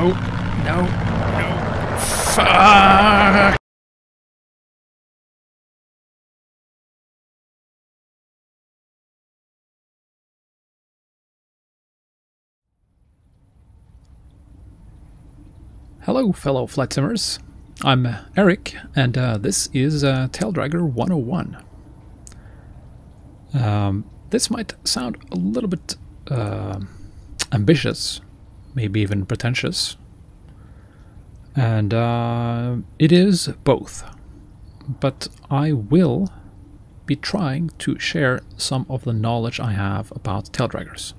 No. No. No. Fuck. Hello, fellow flight simmers. I'm Eric, and this is Taildragger 101. This might sound a little bit ambitious, maybe even pretentious, and it is both, but I will be trying to share some of the knowledge I have about taildraggers.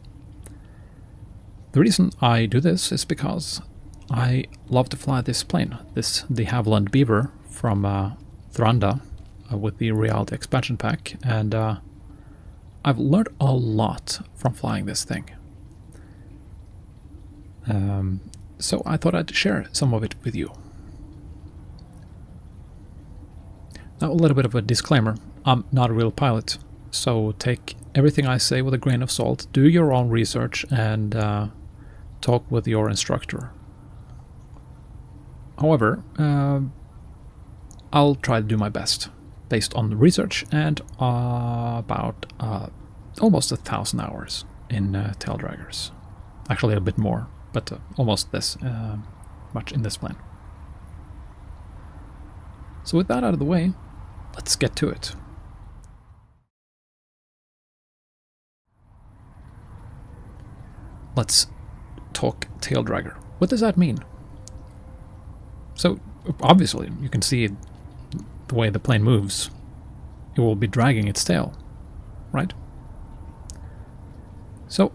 The reason I do this is because I love to fly this plane, this De Havilland Beaver from Thranda with the Reality Expansion Pack, and I've learned a lot from flying this thing. So I thought I'd share some of it with you. Now, a little bit of a disclaimer. I'm not a real pilot, so take everything I say with a grain of salt, do your own research, and talk with your instructor. However, I'll try to do my best based on the research and about almost 1,000 hours in taildraggers. Actually, a bit more, but almost this much in this plane. So with that out of the way, let's get to it. Let's talk taildragger. What does that mean? So obviously, you can see the way the plane moves. It will be dragging its tail, right? So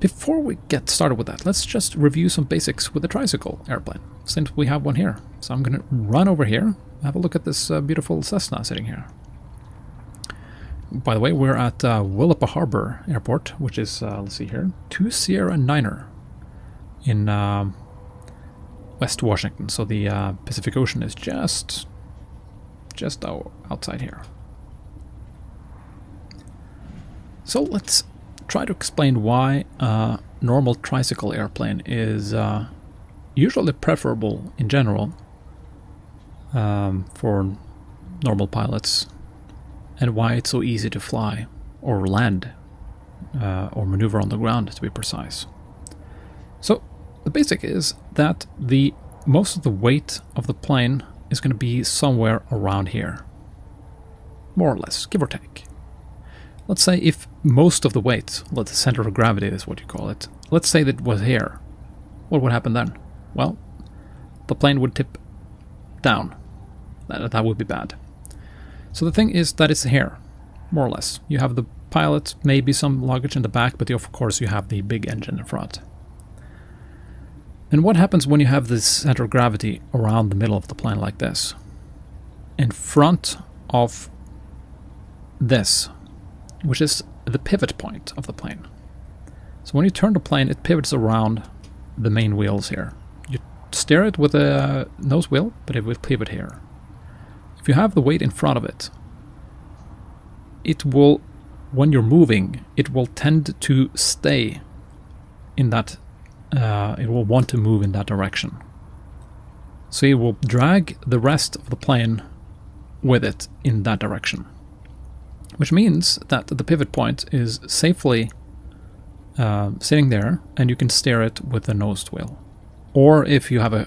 before we get started with that, let's just review some basics with the tricycle airplane, since we have one here. So I'm going to run over here, have a look at this beautiful Cessna sitting here. By the way, we're at Willapa Harbor Airport, which is, let's see here, Two Sierra Niner in West Washington. So the Pacific Ocean is just outside here. So let's try to explain why a normal tricycle airplane is usually preferable in general for normal pilots, and why it's so easy to fly or land or maneuver on the ground, to be precise. So the basic is that the most of the weight of the plane is going to be somewhere around here, more or less, give or take. Let's say if most of the weight, let's say center of gravity is what you call it, let's say that was here, what would happen then? Well, the plane would tip down. That would be bad. So the thing is that it's here, more or less. You have the pilot, maybe some luggage in the back, but of course you have the big engine in front. And what happens when you have this center of gravity around the middle of the plane like this? In front of this, which is the pivot point of the plane. So when you turn the plane, it pivots around the main wheels here. You steer it with a nose wheel, but it will pivot here. If you have the weight in front of it, it will, when you're moving, it will tend to stay in that, it will want to move in that direction. So it will drag the rest of the plane with it in that direction, which means that the pivot point is safely sitting there, and you can steer it with a nose wheel. Or if you have a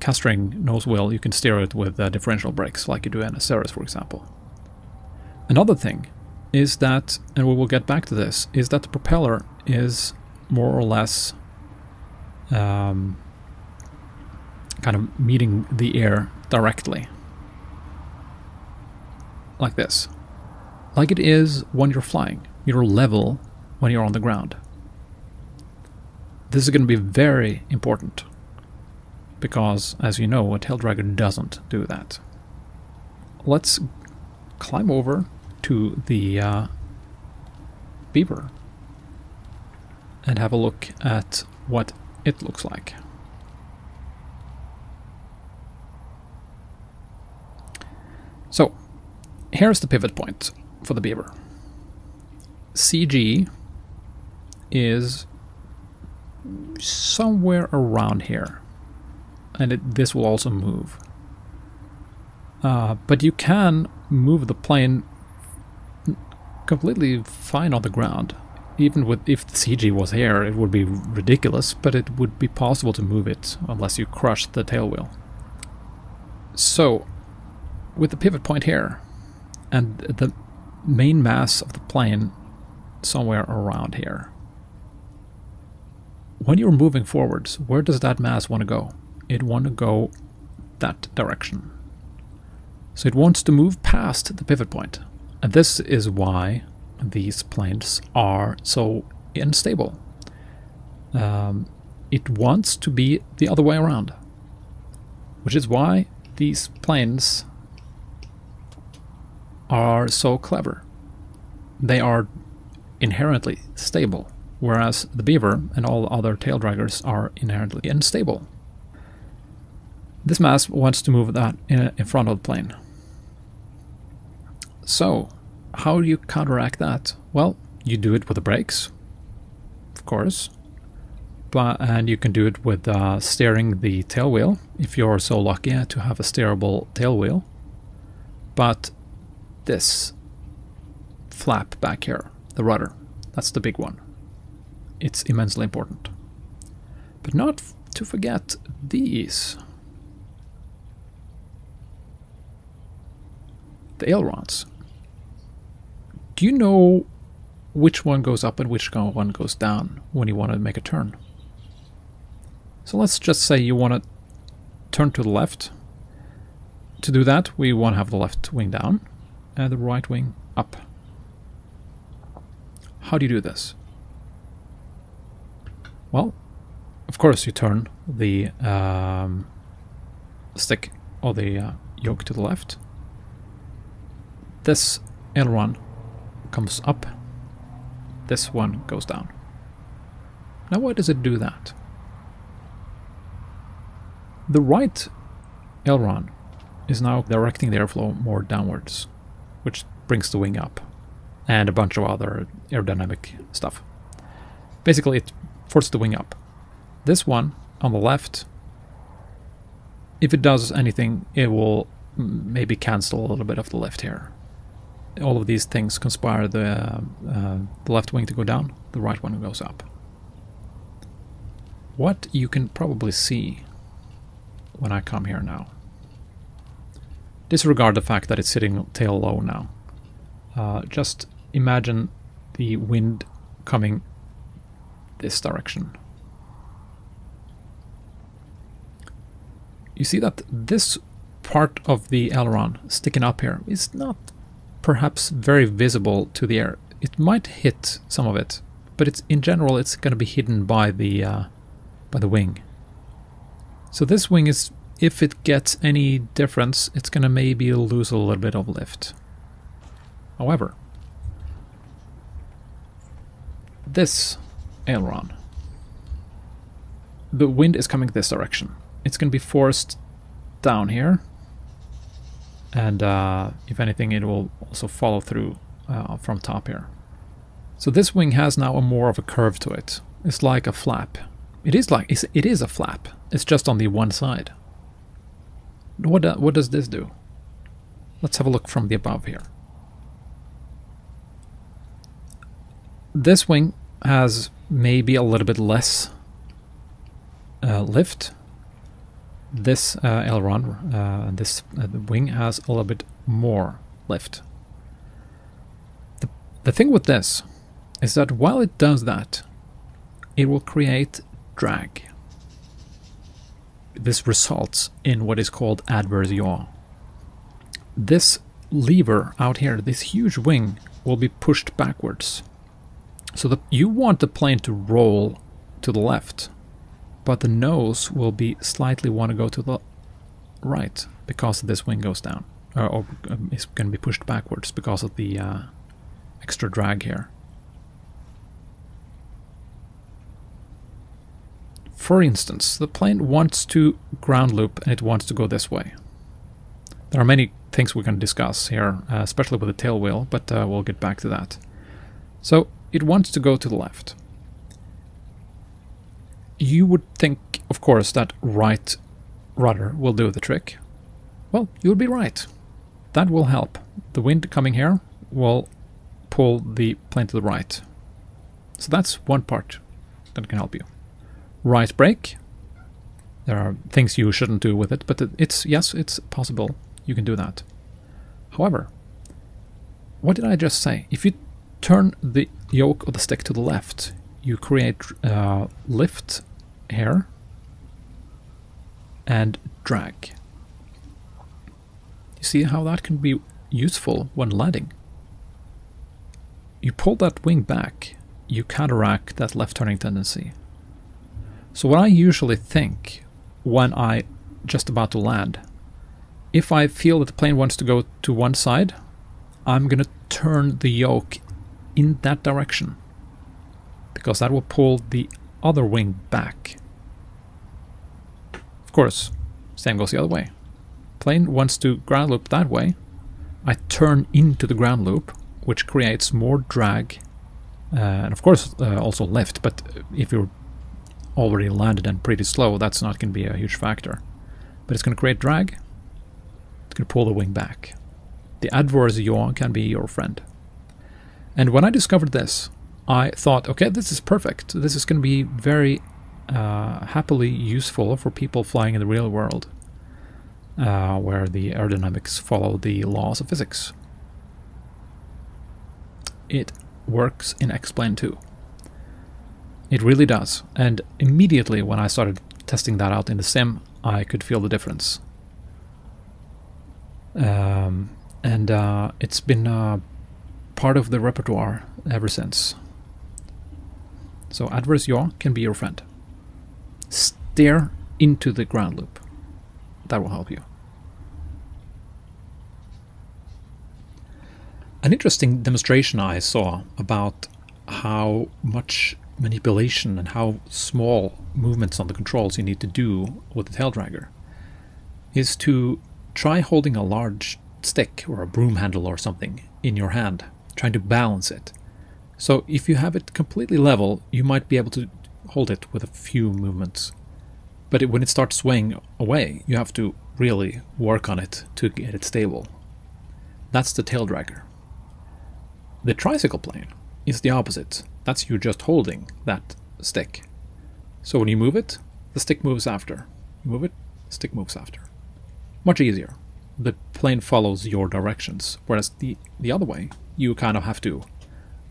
castering nose wheel, you can steer it with differential brakes, like you do in a Cirrus, for example. Another thing is that, and we will get back to this, is that the propeller is more or less kind of meeting the air directly, like this. Like it is when you're flying. You're level when you're on the ground. This is going to be very important, because, as you know, a taildragger doesn't do that. Let's climb over to the Beaver and have a look at what it looks like. So, here's the pivot point for the Beaver. CG is somewhere around here, and this will also move. But you can move the plane completely fine on the ground. Even with, if the CG was here, it would be ridiculous, but it would be possible to move it unless you crush the tailwheel. So, with the pivot point here, and the main mass of the plane somewhere around here, when you're moving forwards, where does that mass want to go? It wants to go that direction. So it wants to move past the pivot point. And this is why these planes are so unstable. It wants to be the other way around, which is why these planes are so clever. They are inherently stable, whereas the Beaver and all other tail draggers are inherently unstable. This mass wants to move that in front of the plane. So, how do you counteract that? Well, you do it with the brakes, of course, and you can do it with steering the tailwheel, if you're so lucky to have a steerable tailwheel. But this flap back here, the rudder, that's the big one. It's immensely important. But not to forget these. The ailerons. Do you know which one goes up and which one goes down when you want to make a turn? So let's just say you want to turn to the left. To do that, we want to have the left wing down and the right wing up. How do you do this? Well, of course you turn the stick or the yoke to the left. This aileron comes up, this one goes down. Now why does it do that? The right aileron is now directing the airflow more downwards, which brings the wing up, and a bunch of other aerodynamic stuff. Basically it forces the wing up. This one on the left, if it does anything, it will maybe cancel a little bit of the lift here. All of these things conspire the left wing to go down, the right one goes up. What you can probably see when I come here now. Disregard the fact that it's sitting tail low now. Just imagine the wind coming this direction. You see that this part of the aileron sticking up here is not perhaps very visible to the air. It might hit some of it, but it's in general it's going to be hidden by the wing. So this wing is, if it gets any difference, it's going to maybe lose a little bit of lift. However, this aileron, the wind is coming this direction. It's going to be forced down here. And if anything, it will also follow through from top here. So this wing has now a more of a curve to it. It's like a flap. It is a flap. It's just on the one side. What does this do? Let's have a look from the above here. This wing has maybe a little bit less lift. This aileron, the wing has a little bit more lift. The thing with this is that while it does that, it will create drag. This results in what is called adverse yaw. This lever out here, this huge wing, will be pushed backwards. So you want the plane to roll to the left, but the nose will be slightly want to go to the right because this wing goes down, or it's going to be pushed backwards because of the extra drag here. For instance, the plane wants to ground loop and it wants to go this way. There are many things we can discuss here, especially with the tailwheel, but we'll get back to that. So it wants to go to the left. You would think, of course, that right rudder will do the trick. Well, you would be right. That will help. The wind coming here will pull the plane to the right. So that's one part that can help you. Right brake. There are things you shouldn't do with it, but it's, yes, it's possible. You can do that. However, what did I just say? If you turn the yoke of the stick to the left, you create lift here and drag. You see how that can be useful when landing. You pull that wing back, you counteract that left turning tendency. So what I usually think when I just about to land, if I feel that the plane wants to go to one side, I'm going to turn the yoke in that direction, because that will pull the other wing back. Of course, same goes the other way. Plane wants to ground loop that way, I turn into the ground loop, which creates more drag, and of course also lift, but if you're already landed and pretty slow, that's not going to be a huge factor. But it's going to create drag, it's going to pull the wing back. The adverse yaw can be your friend. And when I discovered this, I thought, okay, this is perfect. This is going to be very happily useful for people flying in the real world, where the aerodynamics follow the laws of physics. It works in X-Plane 2. It really does. And immediately when I started testing that out in the sim, I could feel the difference. It's been part of the repertoire ever since. So adverse yaw can be your friend. Steer into the ground loop. That will help you. An interesting demonstration I saw about how much manipulation and how small movements on the controls you need to do with the taildragger is to try holding a large stick or a broom handle or something in your hand, trying to balance it. So if you have it completely level, you might be able to hold it with a few movements. But when it starts swaying away, you have to really work on it to get it stable. That's the taildragger. The tricycle plane is the opposite. That's you just holding that stick. So when you move it, the stick moves after. You move it, the stick moves after. Much easier. The plane follows your directions, whereas the other way, you kind of have to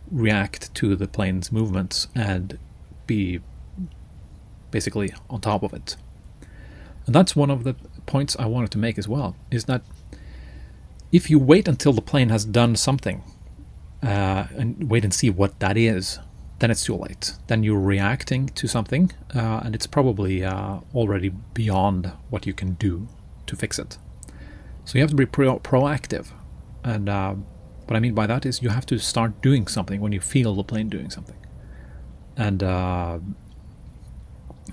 react to the plane's movements and be basically on top of it. And that's one of the points I wanted to make as well, is that if you wait until the plane has done something and wait and see what that is, then it's too late. Then you're reacting to something and it's probably already beyond what you can do to fix it. So you have to be proactive. And what I mean by that is you have to start doing something when you feel the plane doing something. And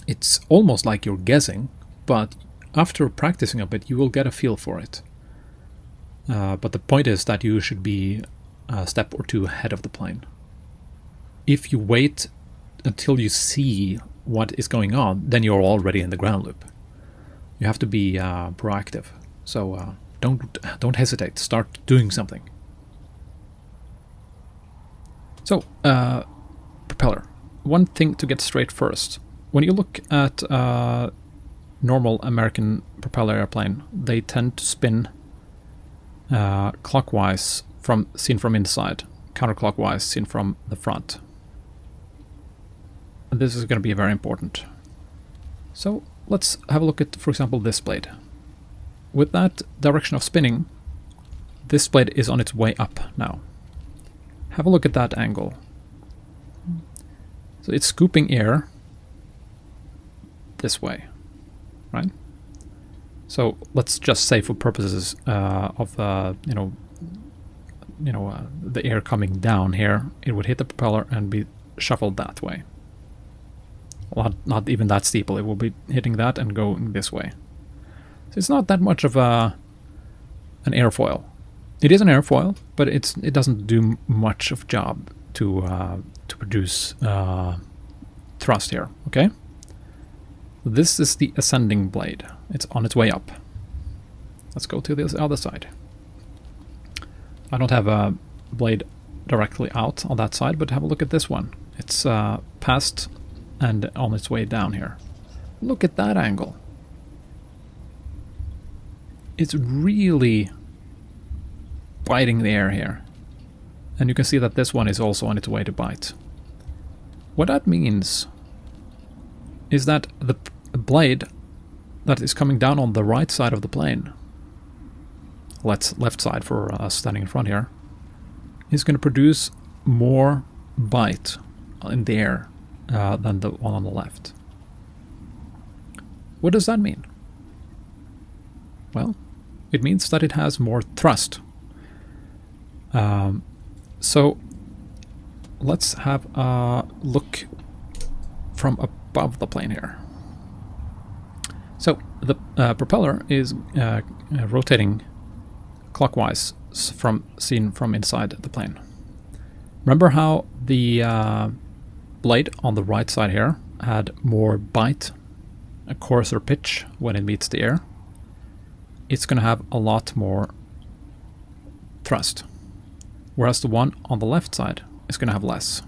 it's almost like you're guessing, but after practicing a bit, you will get a feel for it. But the point is that you should be a step or two ahead of the plane. If you wait until you see what is going on, then you're already in the ground loop. You have to be proactive. So don't hesitate. Start doing something. So propeller. One thing to get straight first. When you look at normal American propeller airplane, they tend to spin clockwise from seen from inside, counterclockwise seen from the front. And this is going to be very important. So let's have a look at, for example, this blade. With that direction of spinning, this blade is on its way up now. Have a look at that angle. So it's scooping air this way, right? So let's just say, for purposes of the air coming down here, it would hit the propeller and be shuffled that way. Well, not even that steeple. It will be hitting that and going this way. So it's not that much of an airfoil. It is an airfoil, but it doesn't do much of a job to produce thrust here. Okay. This is the ascending blade. It's on its way up. Let's go to this other side. I don't have a blade directly out on that side, but have a look at this one. It's past and on its way down here. Look at that angle. It's really biting the air here. And you can see that this one is also on its way to bite. What that means is that the blade that is coming down on the right side of the plane, let's left side for us standing in front here, is going to produce more bite in the air than the one on the left. What does that mean? Well, it means that it has more thrust. So let's have a look from above the plane here. So the propeller is rotating clockwise from seen from inside the plane. Remember how the blade on the right side here had more bite, a coarser pitch when it meets the air? It's going to have a lot more thrust, whereas the one on the left side is going to have less.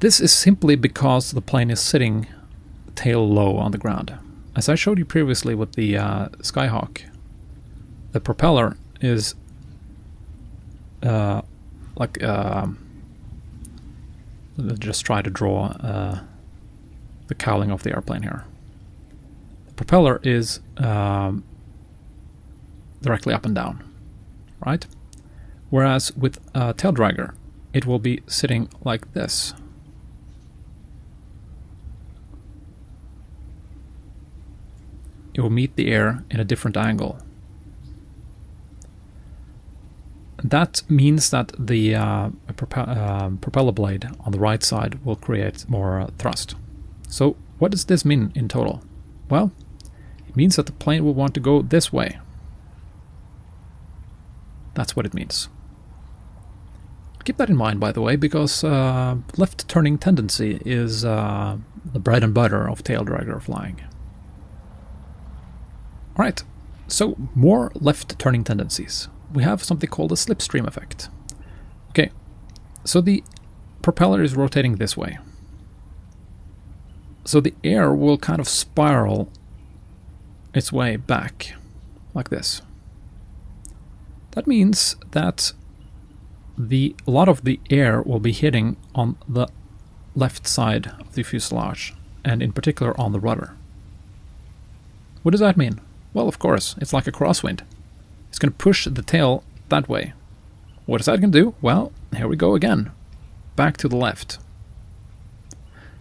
This is simply because the plane is sitting tail low on the ground. As I showed you previously with the Skyhawk, the propeller is like... let's just try to draw the cowling of the airplane here. The propeller is directly up and down, right? Whereas with a Taildragger, it will be sitting like this. It will meet the air in a different angle. That means that the propeller blade on the right side will create more thrust. So what does this mean in total? Well, it means that the plane will want to go this way. That's what it means. Keep that in mind, by the way, because left turning tendency is the bread and butter of Taildragger flying. Alright, so more left-turning tendencies. We have something called a slipstream effect. Okay, so the propeller is rotating this way. So the air will kind of spiral its way back, like this. That means that a lot of the air will be hitting on the left side of the fuselage, and in particular on the rudder. What does that mean? Well, of course, it's like a crosswind. It's going to push the tail that way. What is that going to do? Well, here we go again. Back to the left.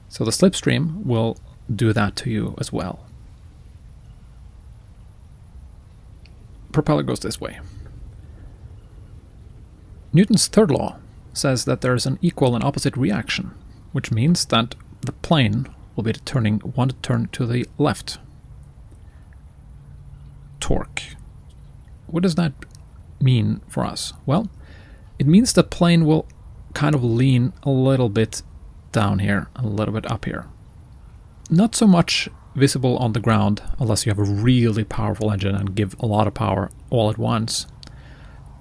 So the slipstream will do that to you as well. Propeller goes this way. Newton's third law says that there is an equal and opposite reaction, which means that the plane will be want to turn to the left. Torque. What does that mean for us? Well, it means the plane will kind of lean a little bit down here, a little bit up here. Not so much visible on the ground unless you have a really powerful engine and give a lot of power all at once.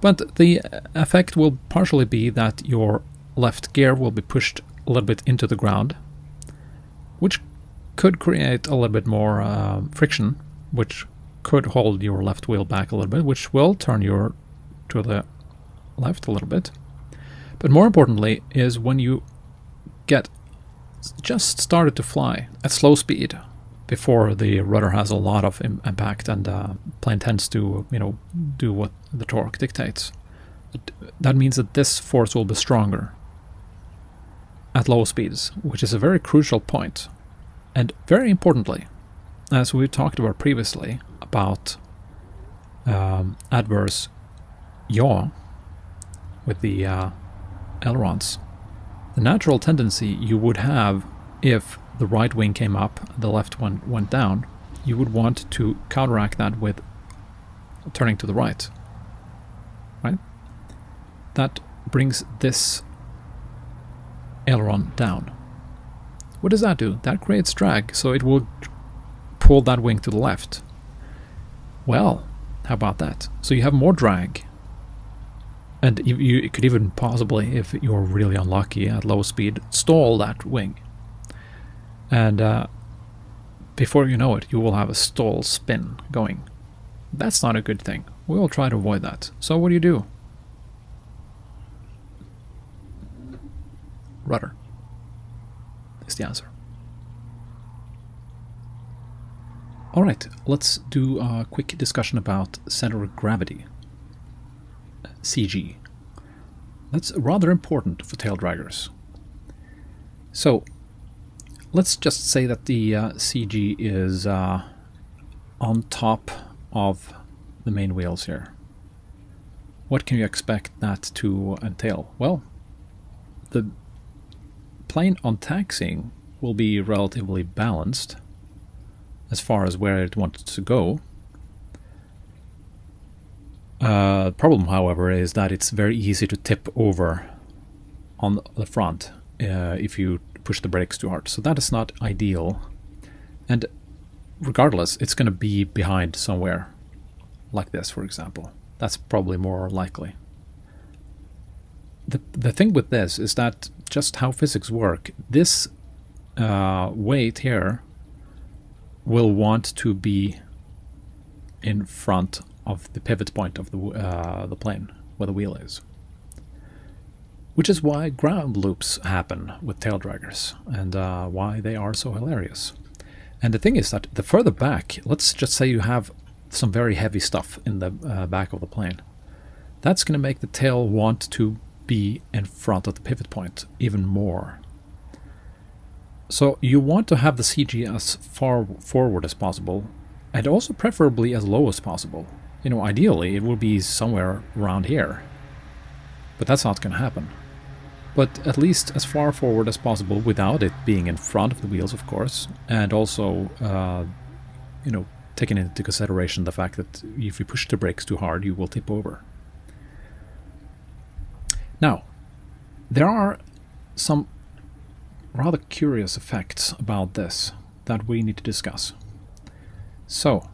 But the effect will partially be that your left gear will be pushed a little bit into the ground, which could create a little bit more friction, which could hold your left wheel back a little bit, which will turn you to the left a little bit. But more importantly is when you get just started to fly at slow speed before the rudder has a lot of impact and plane tends to, you know, do what the torque dictates. That means that this force will be stronger at low speeds, which is a very crucial point. And very importantly, as we talked about previously about adverse yaw with the ailerons, the natural tendency you would have if the right wing came up, the left one went down, you would want to counteract that with turning to the right. Right? That brings this aileron down, What does that do? That creates drag, so it will pull that wing to the left. Well, how about that? So you have more drag. And you could even possibly, if you're really unlucky at low speed, stall that wing. And before you know it, you will have a stall spin going. That's not a good thing. We will try to avoid that. So what do you do? Rudder is the answer. All right, let's do a quick discussion about center of gravity, CG. That's rather important for tail draggers. So let's just say that the CG is on top of the main wheels here. What can you expect that to entail? Well, the plane on taxiing will be relatively balanced as far as where it wants to go. The problem, however, is that it's very easy to tip over on the front if you push the brakes too hard. So that is not ideal. And regardless, it's going to be behind somewhere, like this, for example. That's probably more likely. The thing with this is that just how physics work, this weight here will want to be in front of the pivot point of the plane, where the wheel is. Which is why ground loops happen with tail draggers, and why they are so hilarious. And the thing is that the further back, let's just say you have some very heavy stuff in the back of the plane. That's going to make the tail want to be in front of the pivot point even more. So you want to have the CG as far forward as possible, and also preferably as low as possible. You know, ideally it will be somewhere around here, but that's not going to happen. But at least as far forward as possible without it being in front of the wheels, of course, and also, you know, taking into consideration the fact that if you push the brakes too hard, you will tip over. Now, there are some rather curious effects about this that we need to discuss. So,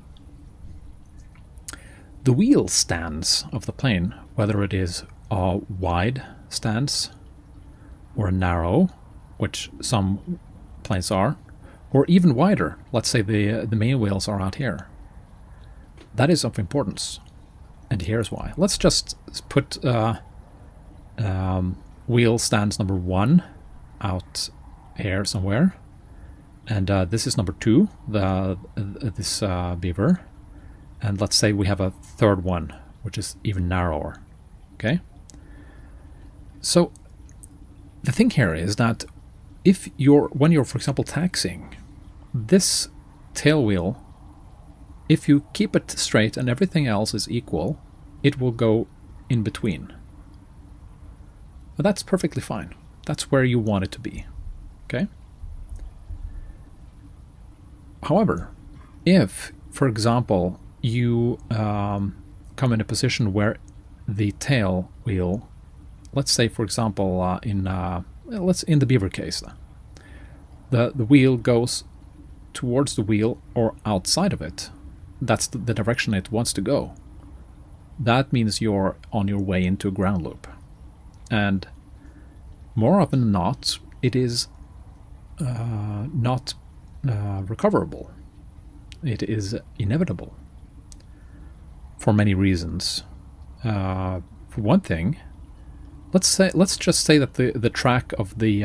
the wheel stance of the plane, whether it is a wide stance or narrow, which some planes are, or even wider, let's say the main wheels are out here. That is of importance, and here's why. Let's just put wheel stance number 1 out here somewhere, and this is number 2, this beaver, and let's say we have a third one, which is even narrower, okay? So the thing here is that when you're, for example, taxiing, this tail wheel, if you keep it straight and everything else is equal, it will go in between. But that's perfectly fine. That's where you want it to be, okay? However, if, for example, you come in a position where the tail wheel, let's say, for example, in the beaver case, the wheel goes towards the wheel or outside of it. That's the direction it wants to go. That means you're on your way into a ground loop. And more often than not, it is not recoverable. It is inevitable for many reasons. For one thing, let's just say that the track of the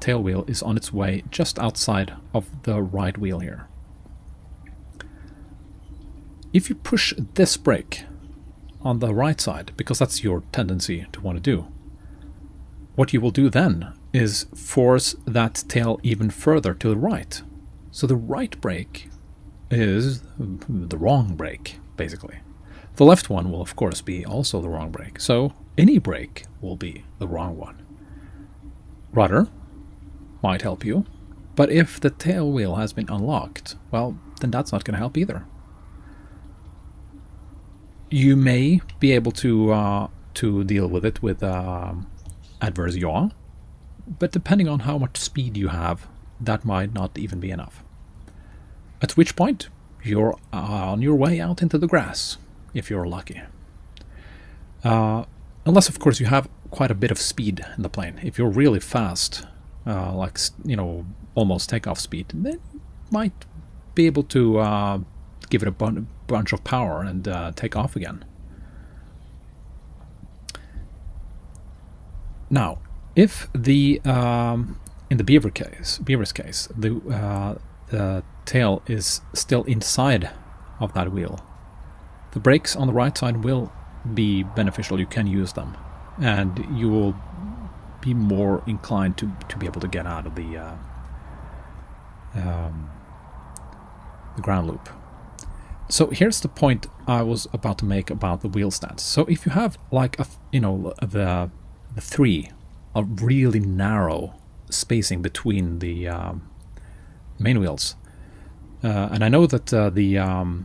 tail wheel is on its way just outside of the right wheel here. If you push this brake on the right side, because that's your tendency to want to do, what you will do then is force that tail even further to the right. So the right brake is the wrong brake, basically. The left one will, of course, be also the wrong brake. So any brake will be the wrong one. Rudder might help you, but if the tail wheel has been unlocked, well, then that's not going to help either. You may be able to deal with it with adverse yaw, but depending on how much speed you have, that might not even be enough. At which point, you're on your way out into the grass, if you're lucky. Unless, of course, you have quite a bit of speed in the plane. If you're really fast, like, you know, almost takeoff speed, then you might be able to give it a bunch of power and take off again. Now, if the in the Beaver's case, the tail is still inside of that wheel, the brakes on the right side will be beneficial. You can use them, and you will be more inclined to be able to get out of the ground loop. So here's the point I was about to make about the wheel stance. So if you have, like, a, you know, the three, a really narrow spacing between the main wheels, and I know that the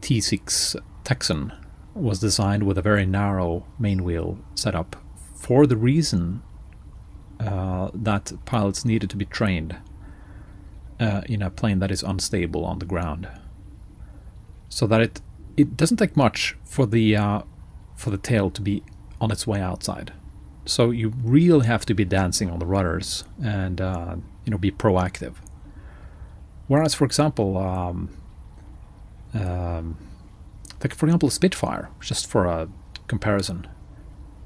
T-6 Texan was designed with a very narrow main wheel setup for the reason that pilots needed to be trained in a plane that is unstable on the ground, so that it doesn't take much for the tail to be on its way outside. So you really have to be dancing on the rudders and you know, be proactive. Whereas, for example, like, for example, Spitfire, just for a comparison,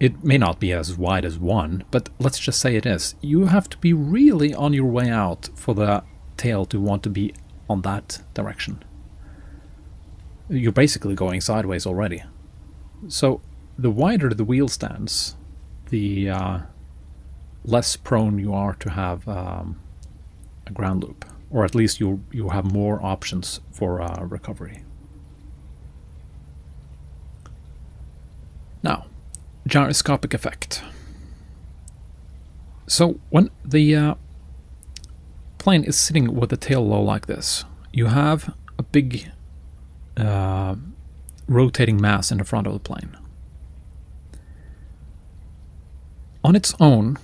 it may not be as wide as one, but let's just say it is. You have to be really on your way out for the tail to want to be on that direction. You're basically going sideways already. So the wider the wheel stance, the less prone you are to have a ground loop, or at least you have more options for recovery. Now, gyroscopic effect. So when the plane is sitting with the tail low like this, you have a big rotating mass in the front of the plane. On its own,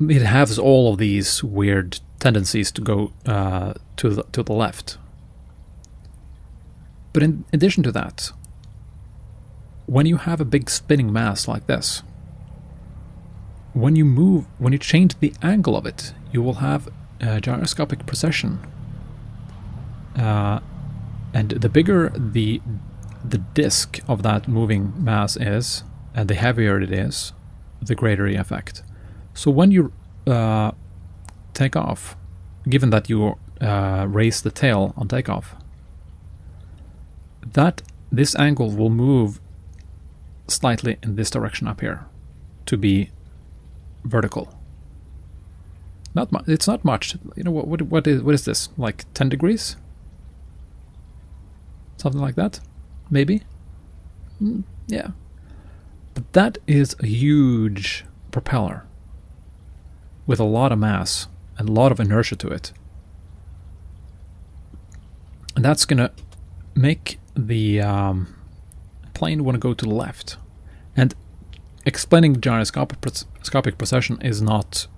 it has all of these weird tendencies to go to the left. But in addition to that, when you have a big spinning mass like this, when you change the angle of it, you will have gyroscopic precession. And the bigger the disk of that moving mass is, and the heavier it is, the greater the effect. So when you take off, given that you raise the tail on takeoff, that this angle will move slightly in this direction up here to be vertical. Not much. It's not much. You know, what is this? Like 10 degrees? Something like that? Maybe? Yeah. But that is a huge propeller with a lot of mass and a lot of inertia to it. And that's going to make the plane want to go to the left. And explaining gyroscopic precession is not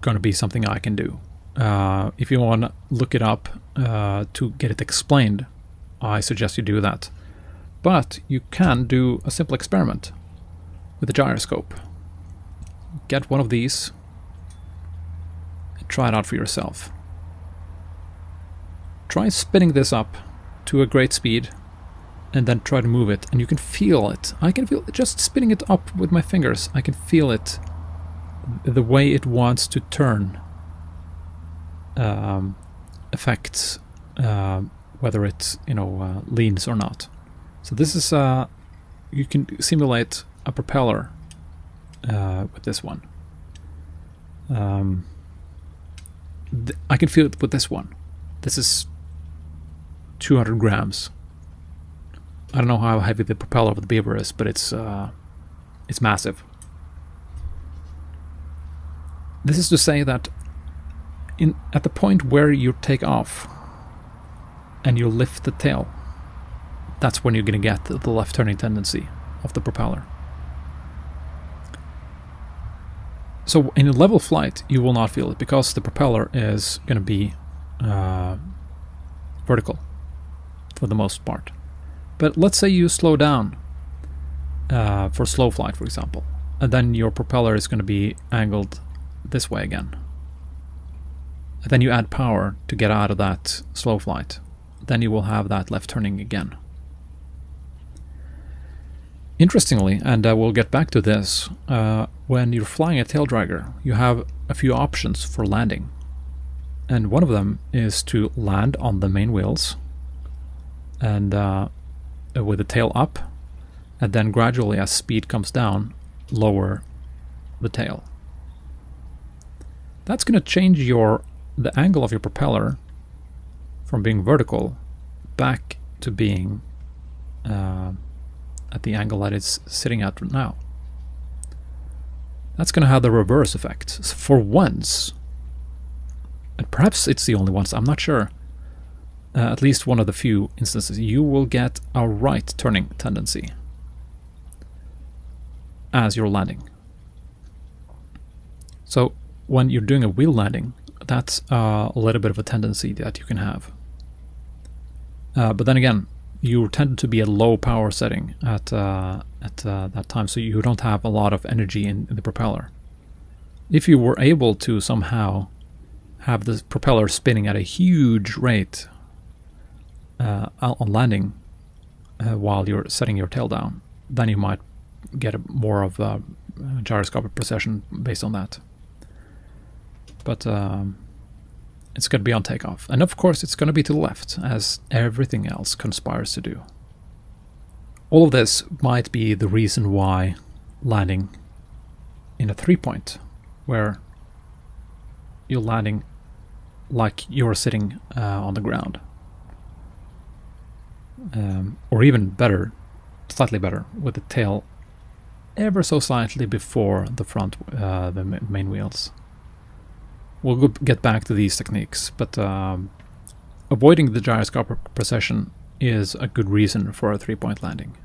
going to be something I can do. If you want to look it up to get it explained, I suggest you do that. But you can do a simple experiment with a gyroscope. Get one of these and try it out for yourself. Try spinning this up to a great speed and then try to move it, and you can feel it. I can feel it just spinning it up with my fingers. I can feel it, the way it wants to turn affects whether it, you know, leans or not. So this is you can simulate a propeller with this one. I can feel it with this one. This is 200 grams. I don't know how heavy the propeller of the Beaver is, but it's massive. This is to say that at the point where you take off and you lift the tail, that's when you're going to get the left turning tendency of the propeller. So in a level flight, you will not feel it because the propeller is going to be vertical for the most part. But let's say you slow down for slow flight, for example, and then your propeller is going to be angled this way again. And then you add power to get out of that slow flight. Then you will have that left turning again. Interestingly, and we'll get back to this, when you're flying a taildragger, you have a few options for landing. And one of them is to land on the main wheels and with the tail up, and then gradually, as speed comes down, lower the tail. That's going to change the angle of your propeller from being vertical back to being at the angle that it's sitting at right now. That's going to have the reverse effect. So for once, and perhaps it's the only ones, I'm not sure, at least one of the few instances, you will get a right turning tendency as you're landing. So when you're doing a wheel landing, that's a little bit of a tendency that you can have. But then again, you tend to be at low power setting at that time, so you don't have a lot of energy in the propeller. If you were able to somehow have the propeller spinning at a huge rate on landing while you're setting your tail down, then you might get more of a gyroscopic precession based on that. But it's going to be on takeoff. And of course, it's going to be to the left, as everything else conspires to do. All of this might be the reason why landing in a three-point, where you're landing like you're sitting on the ground. Or even better, slightly better, with the tail ever so slightly before the front, the main wheels. We'll get back to these techniques, but avoiding the gyroscopic precession is a good reason for a three-point landing.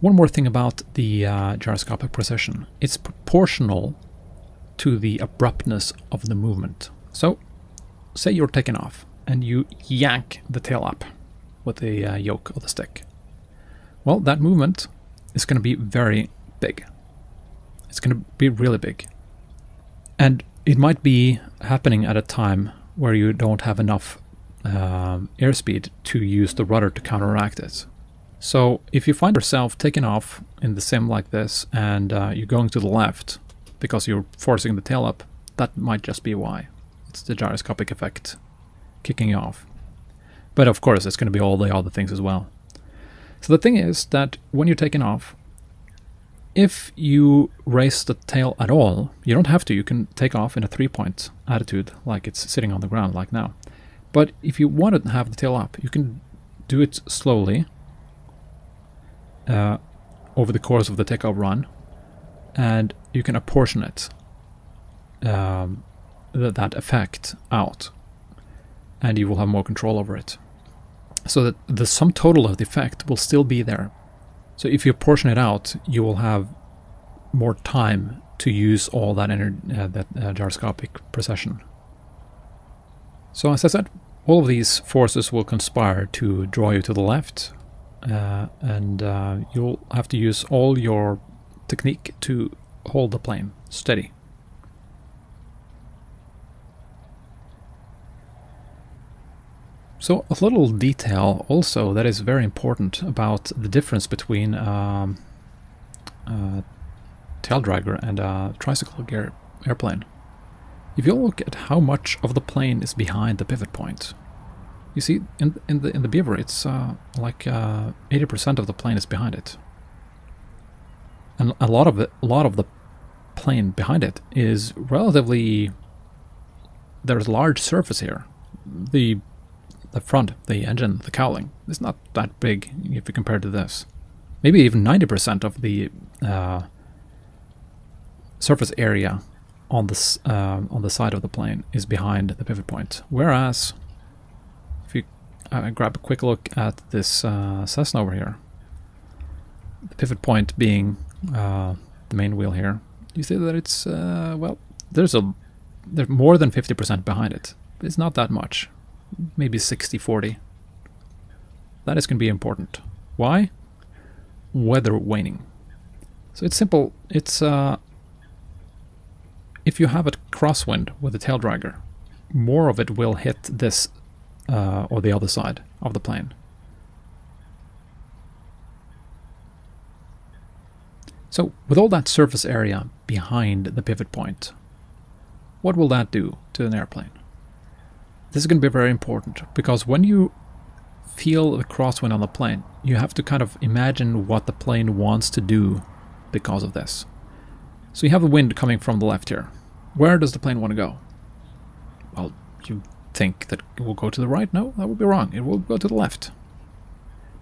One more thing about the gyroscopic precession. It's proportional to the abruptness of the movement. So, say you're taking off, and you yank the tail up with the yoke of the stick. Well, that movement is going to be very big. It's going to be really big. And it might be happening at a time where you don't have enough airspeed to use the rudder to counteract it. So if you find yourself taking off in the sim like this and you're going to the left because you're forcing the tail up, that might just be why. It's the gyroscopic effect kicking you off. But of course, it's going to be all the other things as well. So the thing is that when you're taking off, if you raise the tail at all, you don't have to, you can take off in a three-point attitude, like it's sitting on the ground like now. But if you want to have the tail up, you can do it slowly over the course of the takeoff run, and you can apportion it, that effect out, and you will have more control over it. So that the sum total of the effect will still be there. So if you portion it out, you will have more time to use all that energy, that gyroscopic precession. So as I said, all of these forces will conspire to draw you to the left, and you'll have to use all your technique to hold the plane steady. So a little detail also that is very important about the difference between a taildragger and a tricycle gear airplane. If you look at how much of the plane is behind the pivot point, you see in the Beaver it's like 80% of the plane is behind it, and a lot of the plane behind it is relatively. There's a large surface here. The front, the engine, the cowling, it's not that big if you compare to this. Maybe even 90% of the surface area on the side of the plane is behind the pivot point. Whereas, if you grab a quick look at this Cessna over here, the pivot point being the main wheel here, you see that it's, well, there's more than 50% behind it. It's not that much, maybe 60-40. That is going to be important. Why? Weather waning. So it's simple. It's if you have a crosswind with a taildragger, more of it will hit this or the other side of the plane. So with all that surface area behind the pivot point, what will that do to an airplane? This is going to be very important, because when you feel the crosswind on the plane, you have to kind of imagine what the plane wants to do because of this. So you have the wind coming from the left here. Where does the plane want to go? Well, you think that it will go to the right? No, that would be wrong. It will go to the left,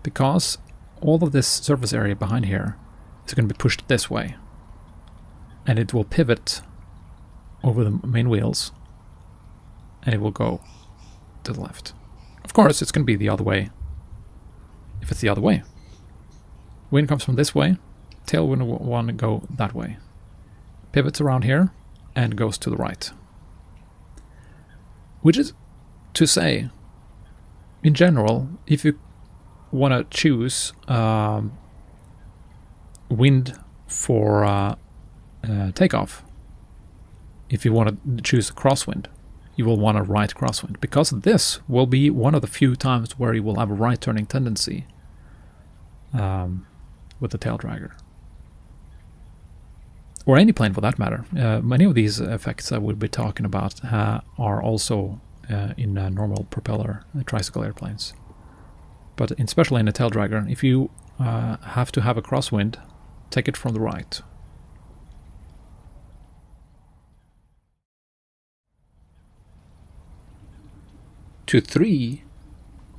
because all of this surface area behind here is going to be pushed this way, and it will pivot over the main wheels, and it will go to the left. Of course, it's going to be the other way if it's the other way. Wind comes from this way, tailwind will want to go that way. Pivots around here and goes to the right. Which is to say, in general, if you want to choose wind for takeoff, if you want to choose crosswind, you will want a right crosswind, because this will be one of the few times where you will have a right turning tendency with the taildragger, or any plane for that matter. Many of these effects I would be talking about are also in normal propeller tricycle airplanes, but especially in a taildragger, if you have to have a crosswind, take it from the right. To 3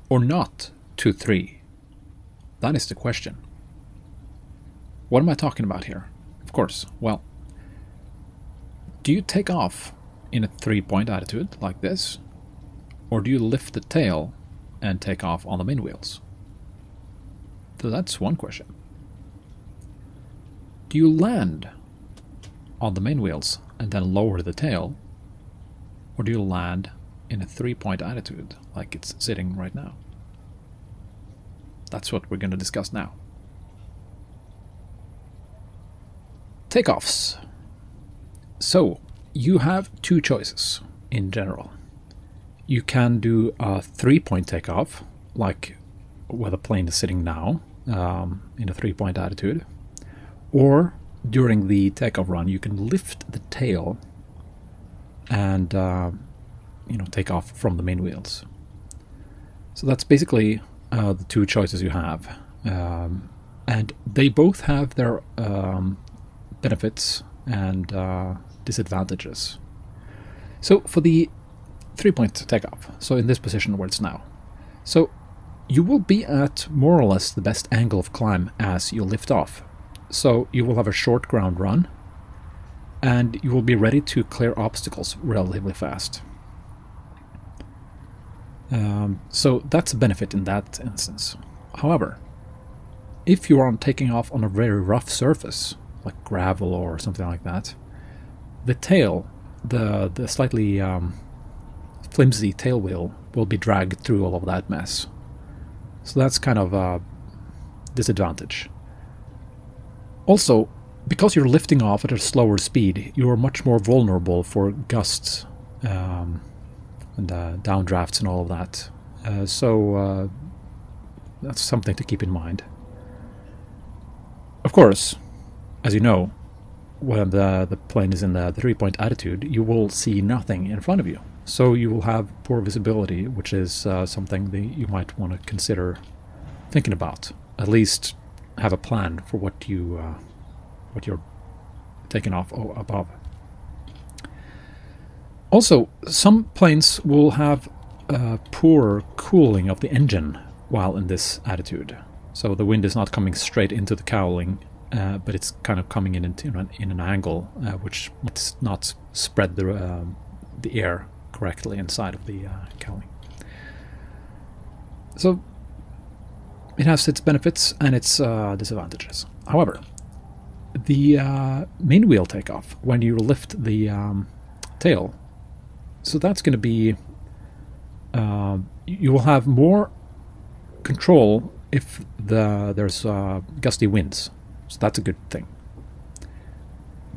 or not to 3? That is the question. What am I talking about here? Of course, well, do you take off in a 3-point attitude like this, or do you lift the tail and take off on the main wheels? So that's one question. Do you land on the main wheels and then lower the tail, or do you land in a 3-point attitude like it's sitting right now? That's what we're going to discuss now. Takeoffs. So you have two choices in general. You can do a 3-point takeoff, like where the plane is sitting now, in a 3-point attitude, or during the takeoff run you can lift the tail and you know, take off from the main wheels. So that's basically the two choices you have, and they both have their benefits and disadvantages. So for the 3-point takeoff, so in this position where it's now, so you will be at more or less the best angle of climb as you lift off. So you will have a short ground run, and you will be ready to clear obstacles relatively fast. So that's a benefit in that instance. However, if you are taking off on a very rough surface, like gravel or something like that, the tail, the slightly flimsy tail wheel, will be dragged through all of that mess. So that's kind of a disadvantage. Also, because you're lifting off at a slower speed, you are much more vulnerable for gusts and downdrafts and all of that. So that's something to keep in mind. Of course, as you know, when the plane is in the 3-point attitude, you will see nothing in front of you. So you will have poor visibility, which is something that you might want to consider thinking about. At least have a plan for what you're taking off above. Also, some planes will have poor cooling of the engine while in this attitude. So the wind is not coming straight into the cowling, but it's kind of coming in an angle, which might not spread the air correctly inside of the cowling. So It has its benefits and its disadvantages. However, the main wheel takeoff when you lift the tail, so that's going to be you will have more control if there's gusty winds, so that's a good thing.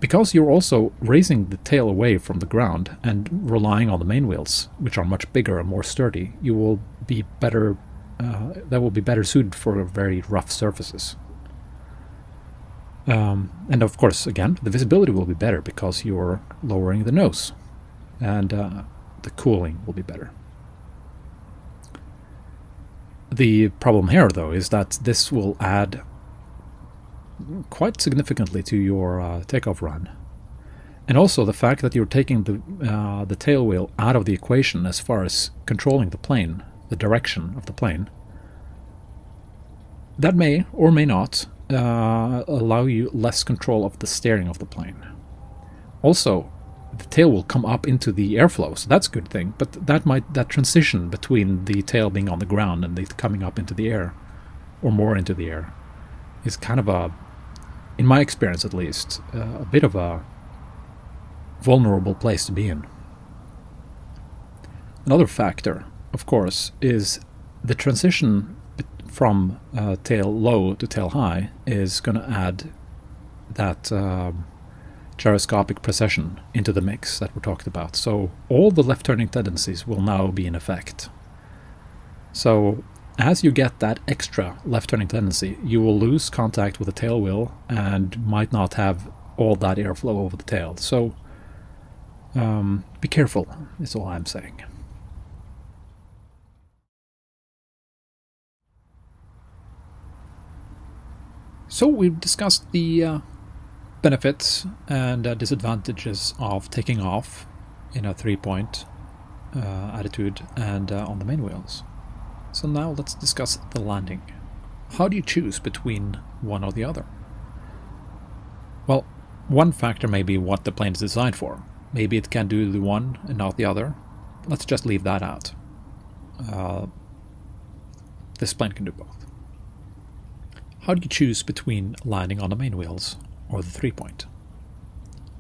Because you're also raising the tail away from the ground and relying on the main wheels, which are much bigger and more sturdy, you will be better. That will be better suited for very rough surfaces. And of course, again, the visibility will be better because you're lowering the nose, and the cooling will be better. The problem here, though, is that this will add quite significantly to your takeoff run, and also the fact that you're taking the tail wheel out of the equation as far as controlling the plane, the direction of the plane. That may or may not allow you less control of the steering of the plane. Also, the tail will come up into the airflow, so that's a good thing, but that transition between the tail being on the ground and the coming up into the air, or more into the air, is kind of a, in my experience at least, a bit of a vulnerable place to be in. Another factor, of course, is the transition from tail low to tail high is going to add that gyroscopic precession into the mix that we talked about. So all the left-turning tendencies will now be in effect. So as you get that extra left-turning tendency, you will lose contact with the tail wheel and might not have all that airflow over the tail. So be careful, is all I'm saying. So we've discussed the benefits and disadvantages of taking off in a three-point attitude and on the main wheels. So now let's discuss the landing. How do you choose between one or the other? Well, one factor may be what the plane is designed for. Maybe it can do the one and not the other. Let's just leave that out. This plane can do both. How do you choose between landing on the main wheels or the three-point?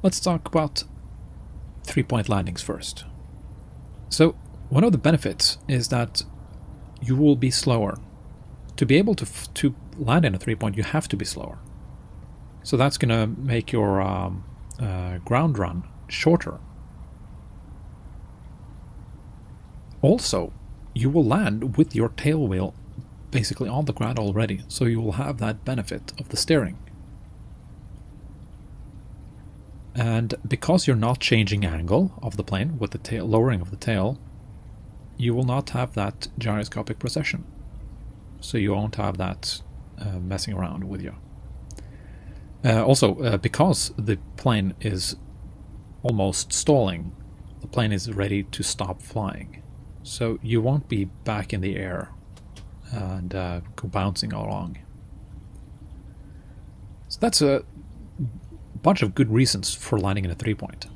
Let's talk about three-point landings first. So one of the benefits is that you will be slower. To be able to land in a three-point, you have to be slower. So that's going to make your ground run shorter. Also, you will land with your tail wheel basically on the ground already, so you will have that benefit of the steering. And because you're not changing angle of the plane with the tail, lowering of the tail, you will not have that gyroscopic precession, so you won't have that messing around with you. Also, because the plane is almost stalling, the plane is ready to stop flying, so you won't be back in the air and go bouncing along. So that's a bunch of good reasons for landing in a three-point.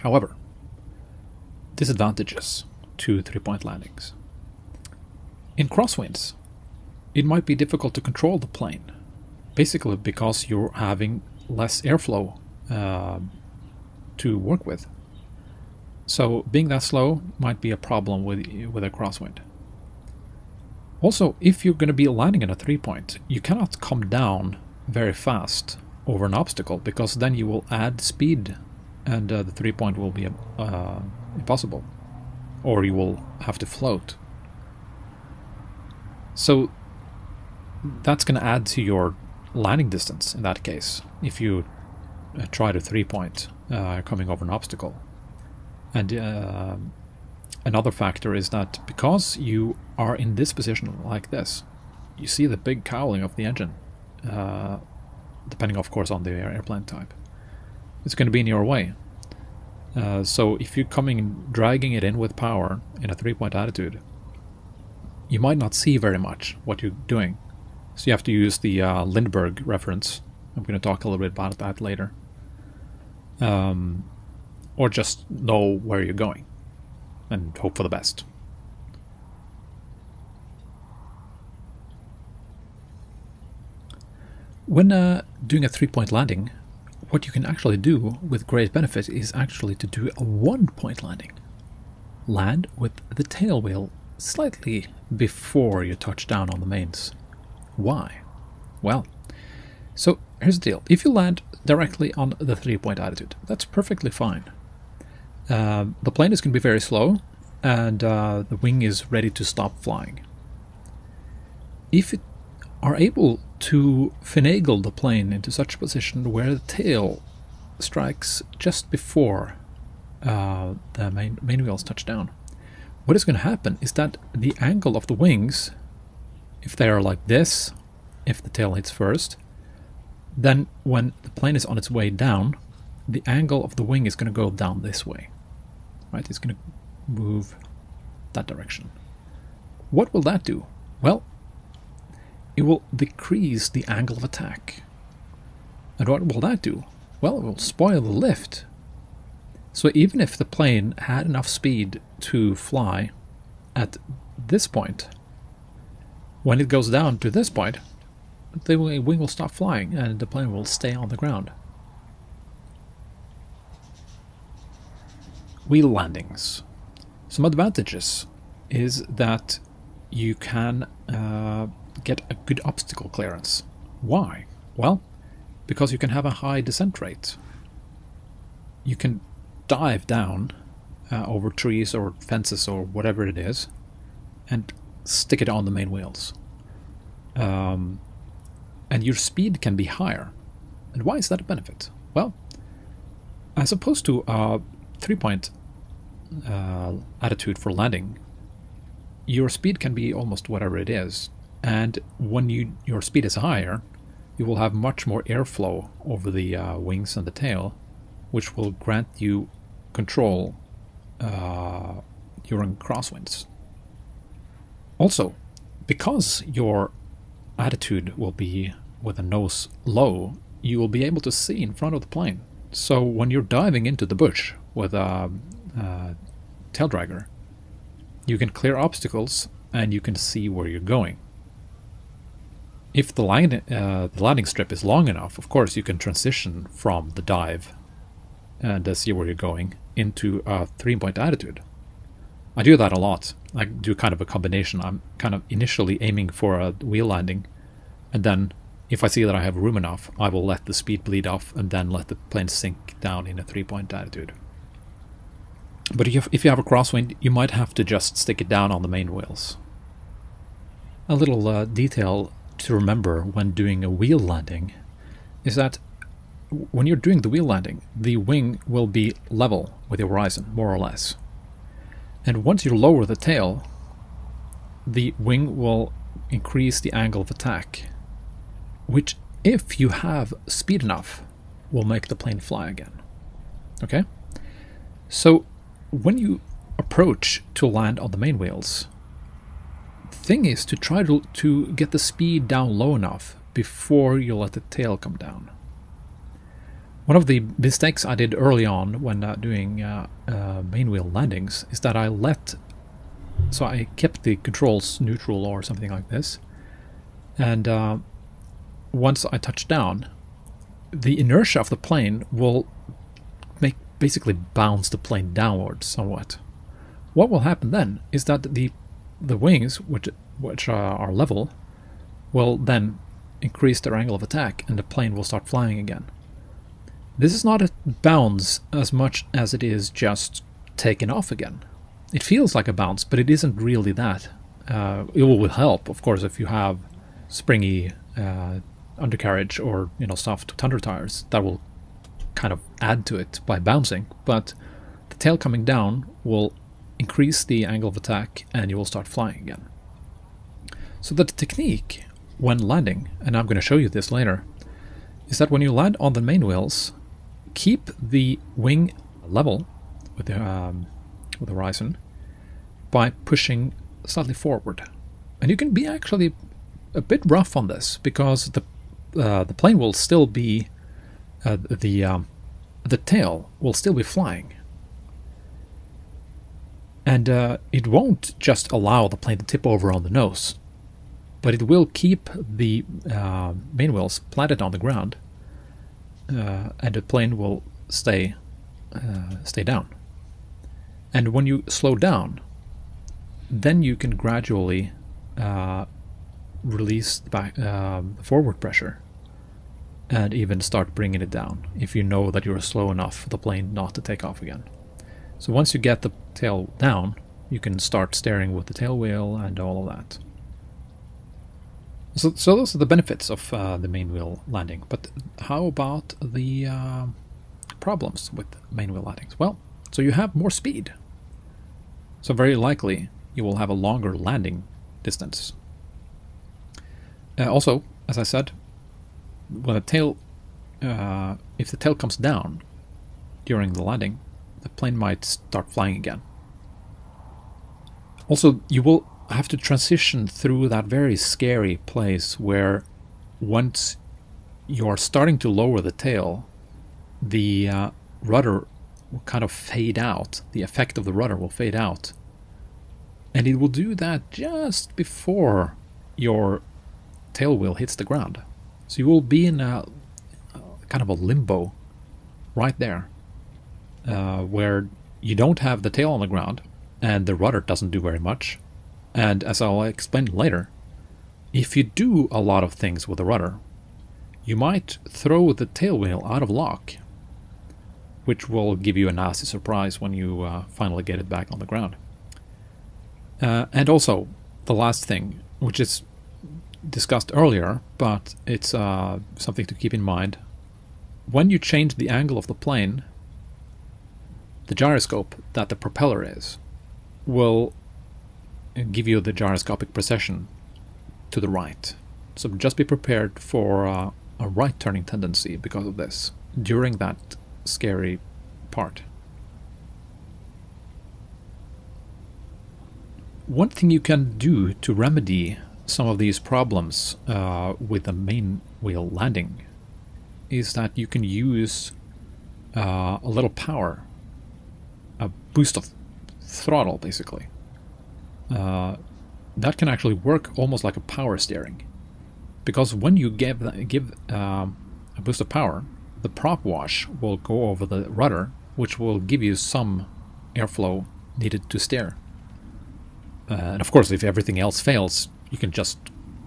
However, disadvantages to three-point landings. In crosswinds, it might be difficult to control the plane, basically because you're having less airflow to work with. So being that slow might be a problem with a crosswind. Also, if you're going to be landing in a three-point, you cannot come down very fast over an obstacle, because then you will add speed and the three-point will be impossible, or you will have to float. So that's going to add to your landing distance in that case, if you try to three-point coming over an obstacle. And another factor is that because you are in this position like this, you see the big cowling of the engine, depending of course on the airplane type. It's going to be in your way. So if you're coming and dragging it in with power in a three-point attitude, you might not see very much what you're doing. So you have to use the Lindbergh reference. I'm going to talk a little bit about that later. Or just know where you're going and hope for the best. When doing a three-point landing, what you can actually do with great benefit is actually to do a one-point landing. Land with the tail wheel slightly before you touch down on the mains. Why? Well, so here's the deal. If you land directly on the three-point attitude, that's perfectly fine. The plane is going to be very slow, and the wing is ready to stop flying. If you are able to finagle the plane into such a position where the tail strikes just before the main wheels touch down, what is going to happen is that the angle of the wings, if they are like this, if the tail hits first, then when the plane is on its way down, the angle of the wing is going to go down this way, right? It's going to move that direction. What will that do? Well, it will decrease the angle of attack. And what will that do? Well, it will spoil the lift. So even if the plane had enough speed to fly at this point, when it goes down to this point, the wing will stop flying and the plane will stay on the ground. Wheel landings. Some advantages is that you can get a good obstacle clearance. Why? Well, because you can have a high descent rate. You can dive down over trees or fences or whatever it is and stick it on the main wheels. And your speed can be higher. And why is that a benefit? Well, as opposed to a three-point attitude for landing, your speed can be almost whatever it is. And when your speed is higher, you will have much more airflow over the wings and the tail, which will grant you control during crosswinds. Also, because your attitude will be with the nose low, you will be able to see in front of the plane. So when you're diving into the bush with a taildragger, you can clear obstacles and you can see where you're going. If the landing strip is long enough, of course, you can transition from the dive and see where you're going into a three-point attitude. I do that a lot. I do kind of a combination. I'm kind of initially aiming for a wheel landing, and then if I see that I have room enough, I will let the speed bleed off and then let the plane sink down in a three-point attitude. But if you have a crosswind, you might have to just stick it down on the main wheels. A little detail to remember when doing a wheel landing is that when you're doing the wheel landing, the wing will be level with the horizon, more or less. And once you lower the tail, the wing will increase the angle of attack, which, if you have speed enough, will make the plane fly again. Okay? So when you approach to land on the main wheels, thing is to try to get the speed down low enough before you let the tail come down. One of the mistakes I did early on when doing main wheel landings is that I kept the controls neutral or something like this, and once I touch down, the inertia of the plane will basically bounce the plane downwards somewhat. What will happen then is that the wings, which are level, will then increase their angle of attack and the plane will start flying again. This is not a bounce as much as it is just taken off again. It feels like a bounce, but it isn't really that. It will help, of course, if you have springy undercarriage or soft thunder tires. That will kind of add to it by bouncing, but the tail coming down will increase the angle of attack and you will start flying again. So the technique when landing, and I'm going to show you this later, is that when you land on the main wheels, keep the wing level with the horizon by pushing slightly forward. And you can be actually a bit rough on this, because the plane will still be the tail will still be flying. And it won't just allow the plane to tip over on the nose. but it will keep the main wheels planted on the ground, and the plane will stay down. And when you slow down, then you can gradually release the back, forward pressure, and even start bringing it down if you know that you're slow enough for the plane not to take off again. So once you get the tail down, you can start steering with the tail wheel and all of that. So those are the benefits of the main wheel landing. But how about the problems with main wheel landings? Well, so you have more speed. So very likely you will have a longer landing distance. Also, as I said, when the tail, if the tail comes down during the landing, the plane might start flying again. Also, you will have to transition through that very scary place where once you're starting to lower the tail, the rudder will kind of fade out. The effect of the rudder will fade out. And it will do that just before your tail wheel hits the ground. So you will be in a kind of a limbo right there, where you don't have the tail on the ground and the rudder doesn't do very much. And as I'll explain later, if you do a lot of things with the rudder, you might throw the tail wheel out of lock, which will give you a nasty surprise when you finally get it back on the ground. And also, the last thing, which is discussed earlier, but it's something to keep in mind. When you change the angle of the plane, the gyroscope that the propeller is will give you the gyroscopic precession to the right. So just be prepared for a right turning tendency because of this during that scary part. One thing you can do to remedy some of these problems with the main wheel landing is that you can use a little power, a boost of throttle basically. That can actually work almost like a power steering, because when you give a boost of power, the prop wash will go over the rudder, which will give you some airflow needed to steer. And of course, if everything else fails, you can just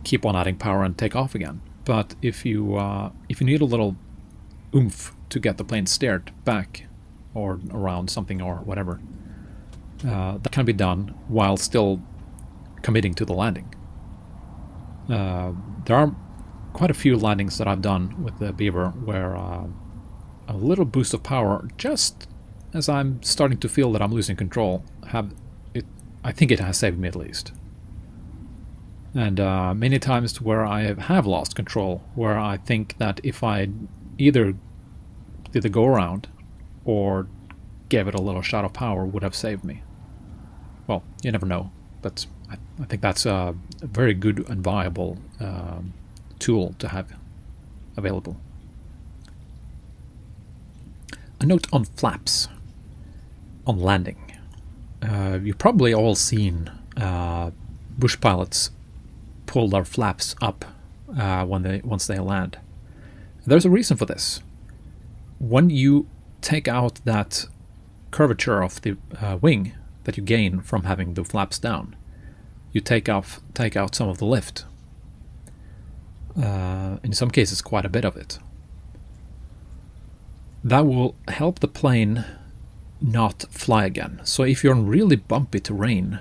keep on adding power and take off again. But if you need a little oomph to get the plane steered back or around something or whatever, that can be done while still committing to the landing. There are quite a few landings that I've done with the Beaver where a little boost of power, just as I'm starting to feel that I'm losing control, I think it has saved me at least. And many times where I have lost control, where I think that if I either did the go-around or gave it a little shot of power, would have saved me. Well, you never know, but I think that's a very good and viable tool to have available. A note on flaps, on landing. You've probably all seen bush pilots pull their flaps up once they land. There's a reason for this. When you take out that curvature of the wing that you gain from having the flaps down, you take out some of the lift. In some cases, quite a bit of it. That will help the plane not fly again. So if you're in really bumpy terrain,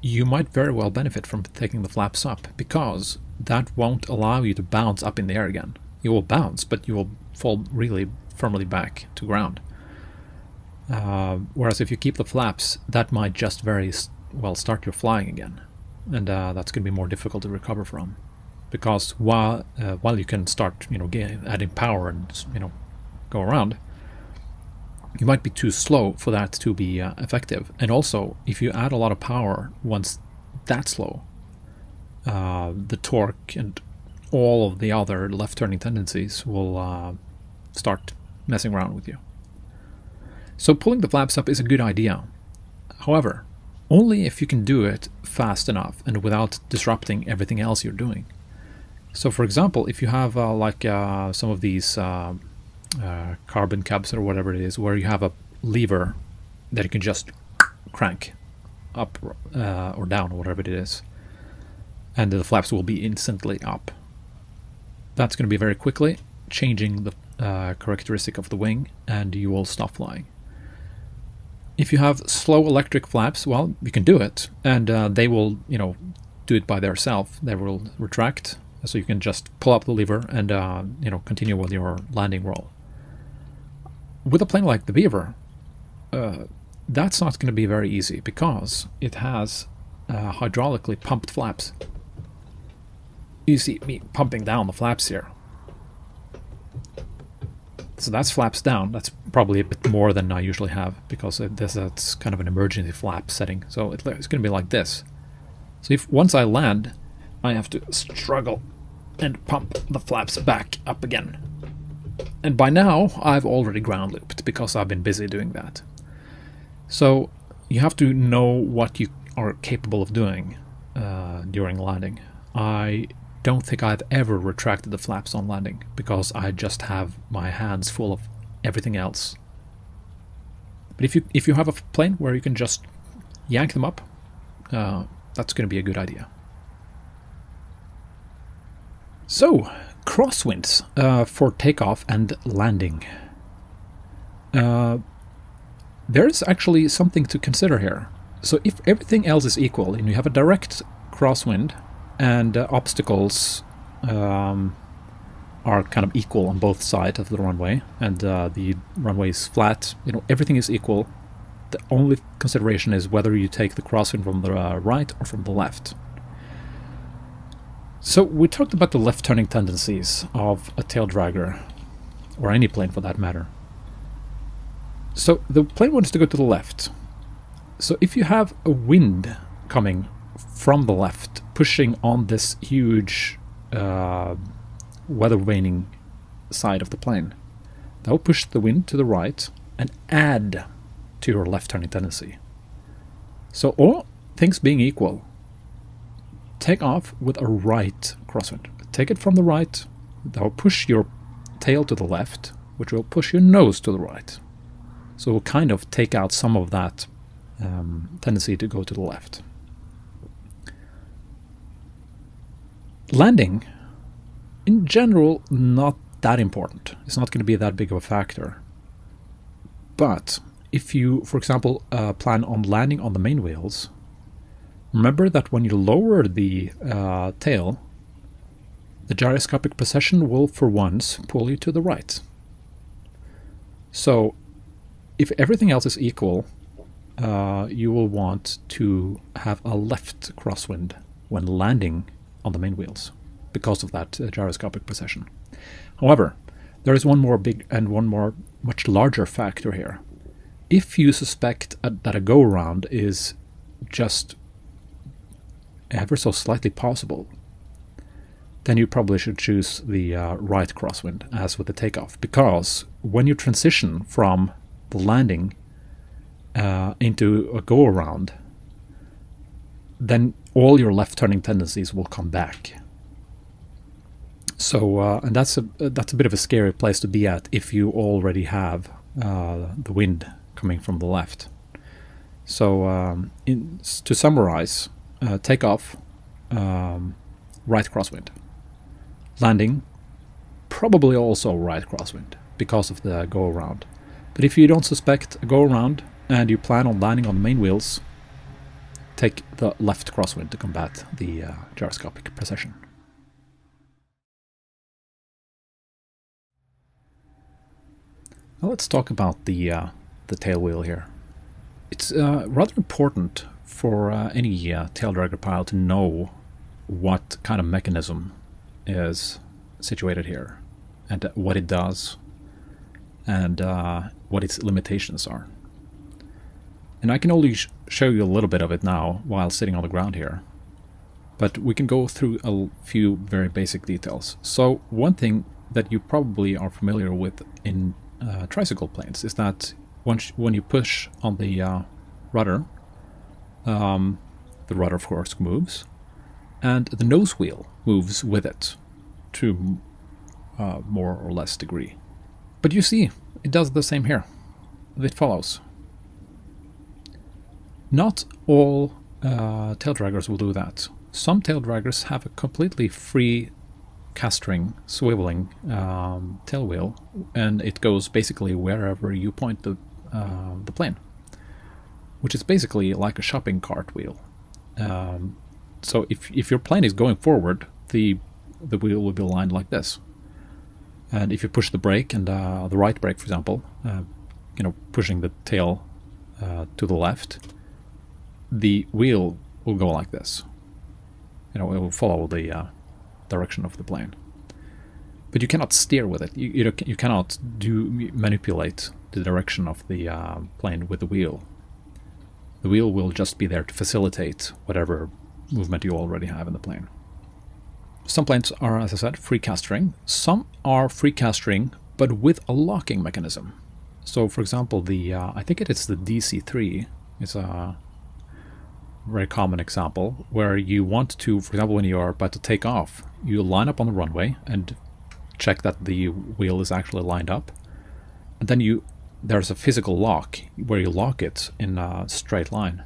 you might very well benefit from taking the flaps up, because that won't allow you to bounce up in the air again. You will bounce, but you will fall really firmly back to ground. Whereas if you keep the flaps, that might just very well start your flying again. And that's going to be more difficult to recover from, because while you can start, you know, adding power and, you know, go around, you might be too slow for that to be effective. And also, if you add a lot of power once that's slow, the torque and all of the other left-turning tendencies will start messing around with you. So pulling the flaps up is a good idea. However, only if you can do it fast enough and without disrupting everything else you're doing. So for example, if you have some of these carbon cubs or whatever it is, where you have a lever that you can just crank up or down, or whatever it is, and the flaps will be instantly up. That's going to be very quickly changing the characteristic of the wing, and you will stop flying. If you have slow electric flaps, well, you can do it, and they will, you know, do it by themselves. They will retract, so you can just pull up the lever and you know, continue with your landing roll. With a plane like the Beaver, that's not going to be very easy because it has hydraulically pumped flaps. You see me pumping down the flaps here. So that's flaps down. That's probably a bit more than I usually have because that's kind of an emergency flap setting. So it's going to be like this. So if once I land, I have to struggle and pump the flaps back up again. And by now, I've already ground looped because I've been busy doing that. So you have to know what you are capable of doing during landing. I don't think I've ever retracted the flaps on landing because I just have my hands full of everything else. But if you have a plane where you can just yank them up, that's going to be a good idea. So, crosswinds for takeoff and landing. There's actually something to consider here. So if everything else is equal and you have a direct crosswind and obstacles are kind of equal on both sides of the runway, and the runway is flat, you know, everything is equal. The only consideration is whether you take the crosswind from the right or from the left. So we talked about the left-turning tendencies of a taildragger, or any plane for that matter. So the plane wants to go to the left. So if you have a wind coming from the left, pushing on this huge weather-waning side of the plane, that will push the wind to the right and add to your left-turning tendency. So all things being equal, take off with a right crosswind. Take it from the right, that will push your tail to the left, which will push your nose to the right. So we'll kind of take out some of that tendency to go to the left. Landing, in general, not that important. It's not going to be that big of a factor. But if you, for example, plan on landing on the main wheels, remember that when you lower the tail, the gyroscopic precession will, for once, pull you to the right. So, if everything else is equal, you will want to have a left crosswind when landing on the main wheels because of that gyroscopic precession. However, there is one more big and one more much larger factor here. If you suspect that a go-around is just ever so slightly possible, then you probably should choose the right crosswind as with the takeoff, because when you transition from the landing into a go-around, then all your left-turning tendencies will come back. So, and that's a bit of a scary place to be at if you already have the wind coming from the left. So, to summarize, takeoff, right crosswind. Landing, probably also right crosswind because of the go-around. But if you don't suspect a go-around and you plan on landing on the main wheels, take the left crosswind to combat the gyroscopic precession. Now let's talk about the tail wheel here. It's rather important for any taildragger pilot to know what kind of mechanism is situated here, and what it does, and what its limitations are. And I can only show you a little bit of it now while sitting on the ground here, but we can go through a few very basic details. So one thing that you probably are familiar with in tricycle planes is that when you push on the rudder, The rudder, of course, moves, and the nose wheel moves with it to more or less degree. But you see, it does the same here. It follows. Not all taildraggers will do that. Some taildraggers have a completely free castering, swiveling tail wheel, and it goes basically wherever you point the plane, which is basically like a shopping cart wheel. So if your plane is going forward, the wheel will be aligned like this. And if you push the brake, and the right brake, for example, you know, pushing the tail to the left, the wheel will go like this. You know, it will follow the direction of the plane. But you cannot steer with it. You cannot manipulate the direction of the plane with the wheel. The wheel will just be there to facilitate whatever movement you already have in the plane. Some planes are, as I said, free castering. Some are free castering, but with a locking mechanism. So, for example, the I think it is the DC-3. It's a very common example where you want to, for example, when you are about to take off, you line up on the runway and check that the wheel is actually lined up. And then there's a physical lock where you lock it in a straight line.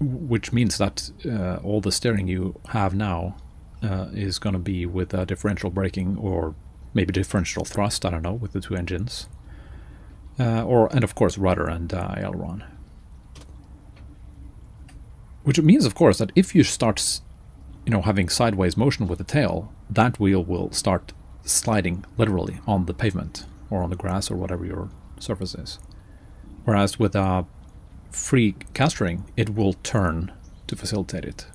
Which means that all the steering you have now is going to be with differential braking, or maybe differential thrust, I don't know, with the two engines. And of course rudder and aileron. Which means, of course, that if you start, you know, having sideways motion with the tail, that wheel will start sliding literally on the pavement or on the grass or whatever your surface is. Whereas with a free castering, it will turn to facilitate it.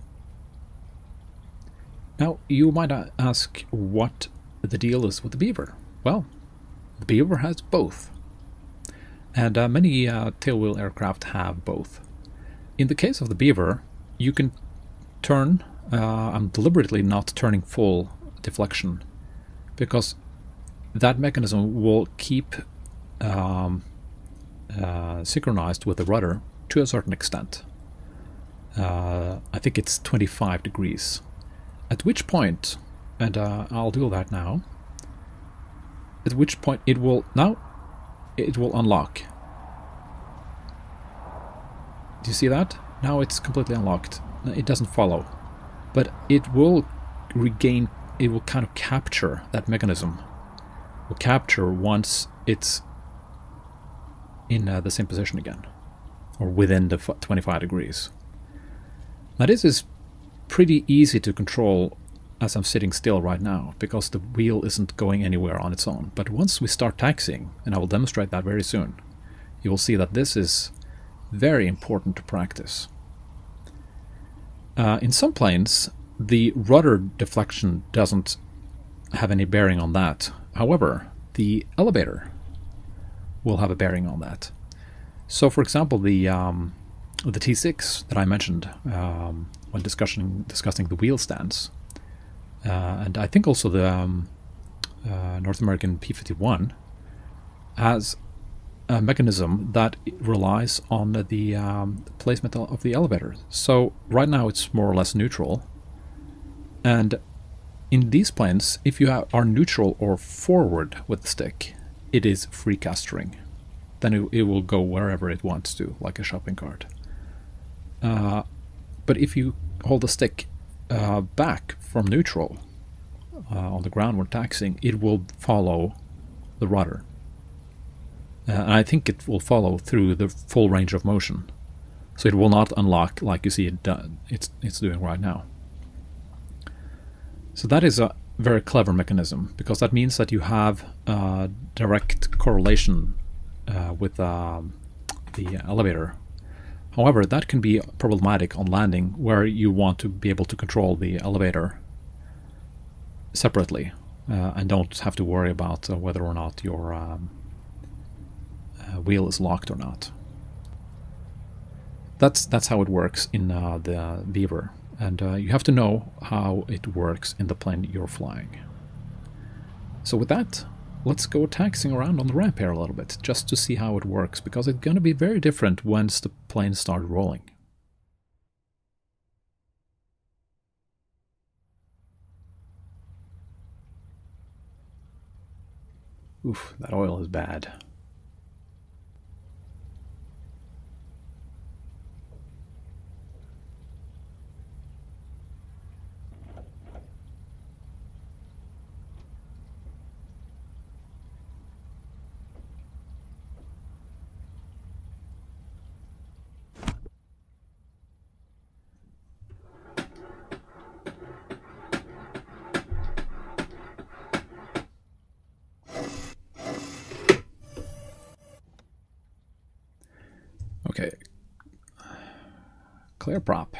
Now, you might ask what the deal is with the Beaver. Well, the Beaver has both. And many tailwheel aircraft have both. In the case of the Beaver, you can turn, I'm deliberately not turning full deflection, because that mechanism will keep synchronized with the rudder to a certain extent. I think it's 25 degrees. At which point, and I'll do that now, at which point it will unlock. Do you see that? Now it's completely unlocked. It doesn't follow. But it will regain, it will kind of capture that mechanism. It will capture once it's in the same position again, or within the 25 degrees. Now this is pretty easy to control as I'm sitting still right now, because the wheel isn't going anywhere on its own. But once we start taxiing, and I will demonstrate that very soon, you will see that this is very important to practice. In some planes, the rudder deflection doesn't have any bearing on that. However, the elevator will have a bearing on that. So, for example, the T6 that I mentioned when discussing the wheel stance, and I think also the North American P51 has a mechanism that relies on the placement of the elevator. So right now it's more or less neutral, and in these planes, if you are neutral or forward with the stick, it is free castering. Then it will go wherever it wants to, like a shopping cart. But if you hold the stick back from neutral on the ground when taxiing, it will follow the rudder. And I think it will follow through the full range of motion. So it will not unlock like you see it done. It's doing right now. So that is a very clever mechanism, because that means that you have direct correlation with the elevator. However, that can be problematic on landing, where you want to be able to control the elevator separately and don't have to worry about whether or not your wheel is locked or not. That's how it works in the Beaver. And you have to know how it works in the plane you're flying. So with that, let's go taxiing around on the ramp here a little bit, just to see how it works, because it's going to be very different once the planes start rolling. Oof, that oil is bad. Clear prop.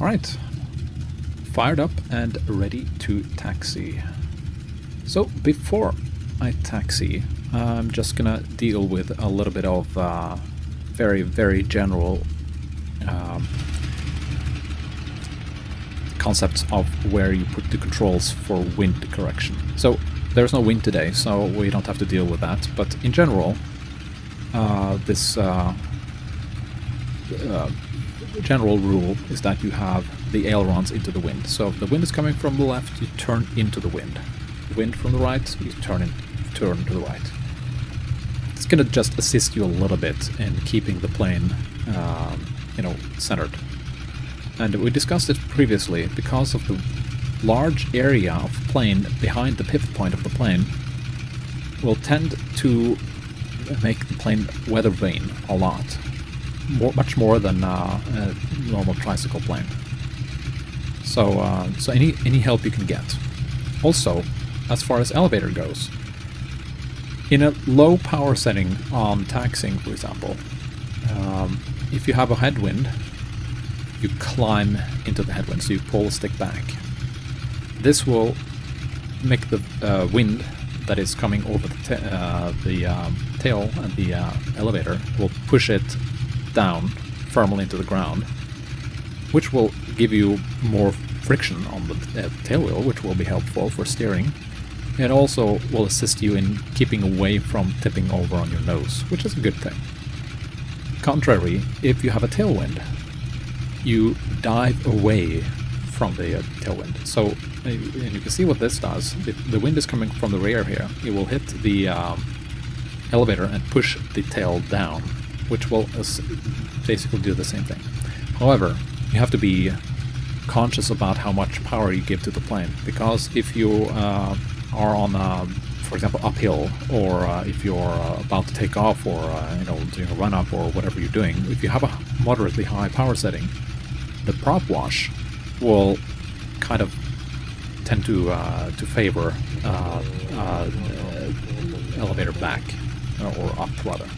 All right, fired up and ready to taxi. So before I taxi, I'm just gonna deal with a little bit of very, very general concepts of where you put the controls for wind correction. So there's no wind today, so we don't have to deal with that. But in general, this general rule is that you have the ailerons into the wind. So if the wind is coming from the left, you turn into the wind. Wind from the right, you turn to the right. It's going to just assist you a little bit in keeping the plane, you know, centered. And we discussed it previously, because of the large area of plane behind the pivot point of the plane will tend to make the plane weather vane a lot. Much more than a normal tricycle plane. So, any help you can get. Also, as far as elevator goes, in a low power setting on taxiing, for example, if you have a headwind, you climb into the headwind, so you pull the stick back. This will make the wind that is coming over the tail and the elevator will push it down firmly into the ground, which will give you more friction on the tail wheel, which will be helpful for steering. It also will assist you in keeping away from tipping over on your nose, which is a good thing. Contrary, if you have a tailwind, you dive away from the tailwind. So, and you can see what this does. The wind is coming from the rear here. It will hit the elevator and push the tail down, which will basically do the same thing. However, you have to be conscious about how much power you give to the plane, because if you are on, for example, uphill, or if you're about to take off, or you know, doing a run up, or whatever you're doing, if you have a moderately high power setting, the prop wash will kind of tend to favor elevator back, or up rather.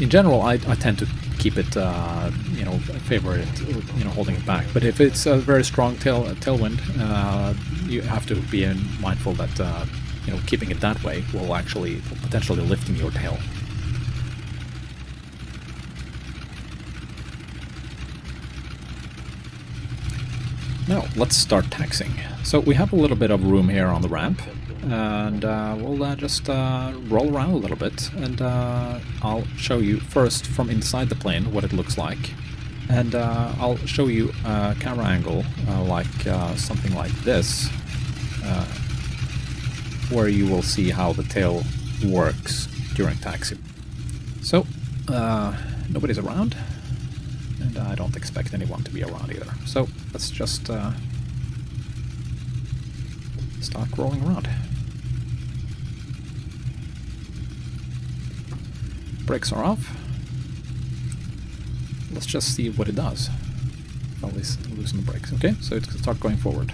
In general, I tend to keep it, you know, favor it, you know, holding it back. But if it's a very strong tailwind, you have to be mindful that, you know, keeping it that way will actually potentially lifting your tail. Now, let's start taxiing. So we have a little bit of room here on the ramp, and we'll just roll around a little bit, and I'll show you first from inside the plane what it looks like, and I'll show you a camera angle like something like this, where you will see how the tail works during taxi. So nobody's around, and I don't expect anyone to be around either, so let's just start rolling around. Brakes are off. Let's just see what it does. I'll loosen the brakes. Okay, so it's going to start going forward.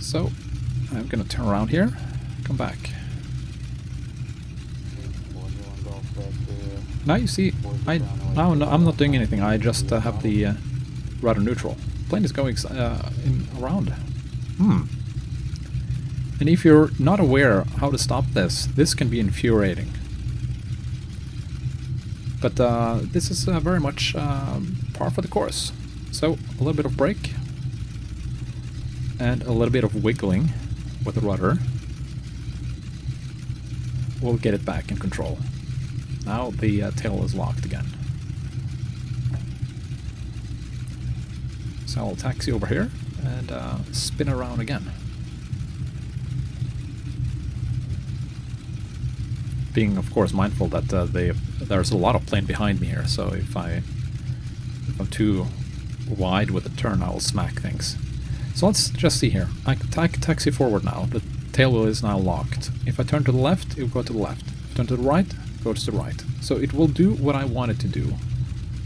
So I'm going to turn around here, come back. Now you see, I'm not doing anything. I just have the rudder neutral. The plane is going around. And if you're not aware how to stop this, this can be infuriating. But this is very much par for the course. So a little bit of brake and a little bit of wiggling with the rudder will get it back in control. Now the tail is locked again. So I'll taxi over here and spin around again. Being, of course, mindful that there's a lot of plane behind me here, so if I'm too wide with a turn, I will smack things. So let's just see here. I can taxi forward now. The tail wheel is now locked. If I turn to the left, it will go to the left. If I turn to the right, it goes to the right. So it will do what I want it to do.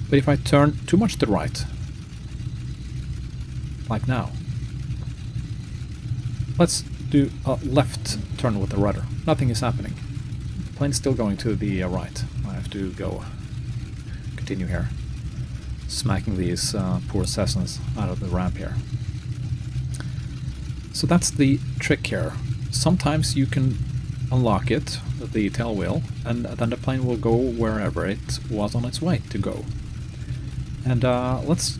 But if I turn too much to the right, like now, let's do a left turn with the rudder. Nothing is happening. Plane's still going to the right. I have to go continue here, smacking these poor Cessnas out of the ramp here. So that's the trick here. Sometimes you can unlock it, the tail wheel, and then the plane will go wherever it was on its way to go. And let's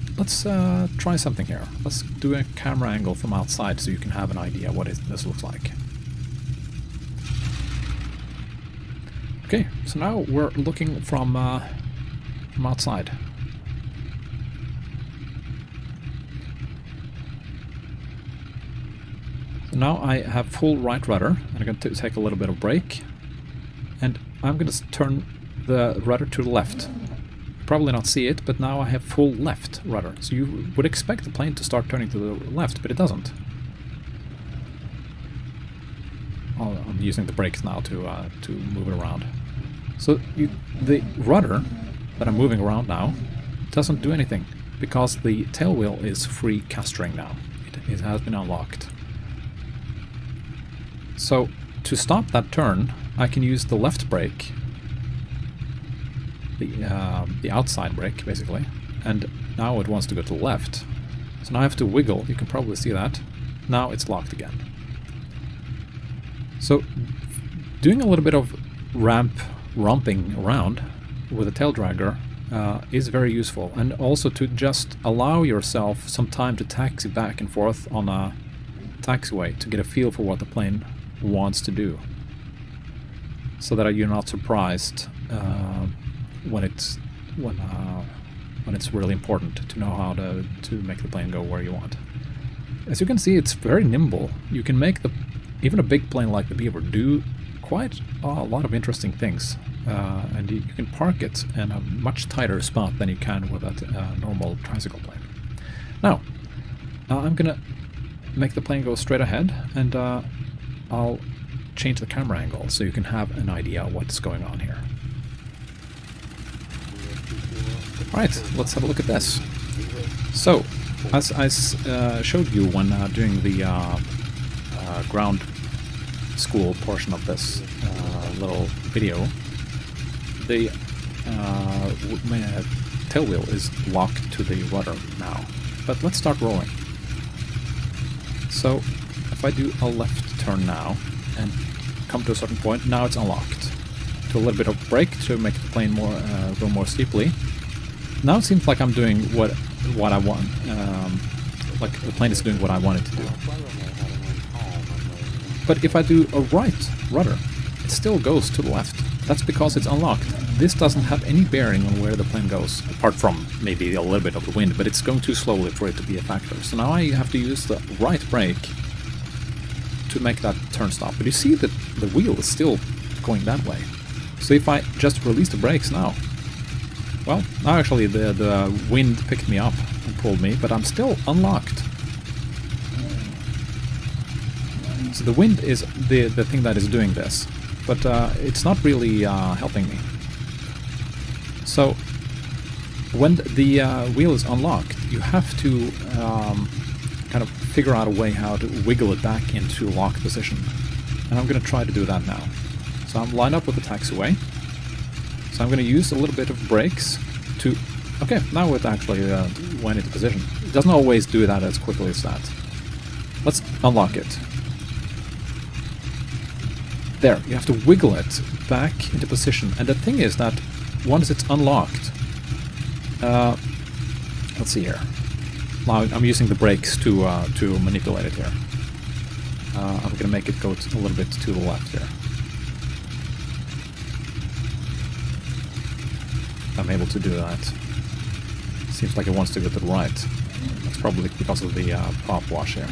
try something here. Let's do a camera angle from outside so you can have an idea what this looks like. Okay, so now we're looking from outside. So now I have full right rudder, and I'm going to take a little bit of brake. And I'm going to turn the rudder to the left. Probably not see it, but now I have full left rudder. So you would expect the plane to start turning to the left, but it doesn't. Oh, I'm using the brakes now to move it around. So the rudder that I'm moving around now doesn't do anything because the tail wheel is free castering now. It has been unlocked. So to stop that turn, I can use the left brake, the outside brake basically, and now it wants to go to the left. So now I have to wiggle. You can probably see that. Now it's locked again. So doing a little bit of romping around with a taildragger is very useful, and also to just allow yourself some time to taxi back and forth on a taxiway to get a feel for what the plane wants to do, so that you're not surprised when it's really important to know how to make the plane go where you want. As you can see, it's very nimble. You can make even a big plane like the Beaver do quite a lot of interesting things, and you can park it in a much tighter spot than you can with a normal tricycle plane. Now, I'm gonna make the plane go straight ahead, and I'll change the camera angle so you can have an idea what's going on here. Alright, let's have a look at this. So, as I showed you when doing the ground school portion of this little video, the tail wheel is locked to the rudder now. But let's start rolling. So if I do a left turn now and come to a certain point, now it's unlocked. Do a little bit of brake to make the plane more go more steeply. Now it seems like I'm doing what I want. Like the plane is doing what I want it to do. But if I do a right rudder, it still goes to the left. That's because it's unlocked. This doesn't have any bearing on where the plane goes, apart from maybe a little bit of the wind, but it's going too slowly for it to be a factor. So now I have to use the right brake to make that turn stop. But you see that the wheel is still going that way. So if I just release the brakes now, well, now actually the wind picked me up and pulled me, but I'm still unlocked. So the wind is the thing that is doing this, but it's not really helping me. So when the wheel is unlocked, you have to kind of figure out a way how to wiggle it back into locked position. And I'm going to try to do that now. So I'm lined up with the taxiway. So I'm going to use a little bit of brakes to Okay, now it actually went into position. It doesn't always do that as quickly as that. Let's unlock it. There, you have to wiggle it back into position. And the thing is that once it's unlocked... let's see here. Now I'm using the brakes to manipulate it here. I'm going to make it go a little bit to the left here. I'm able to do that. Seems like it wants to go to the right. That's probably because of the prop wash here.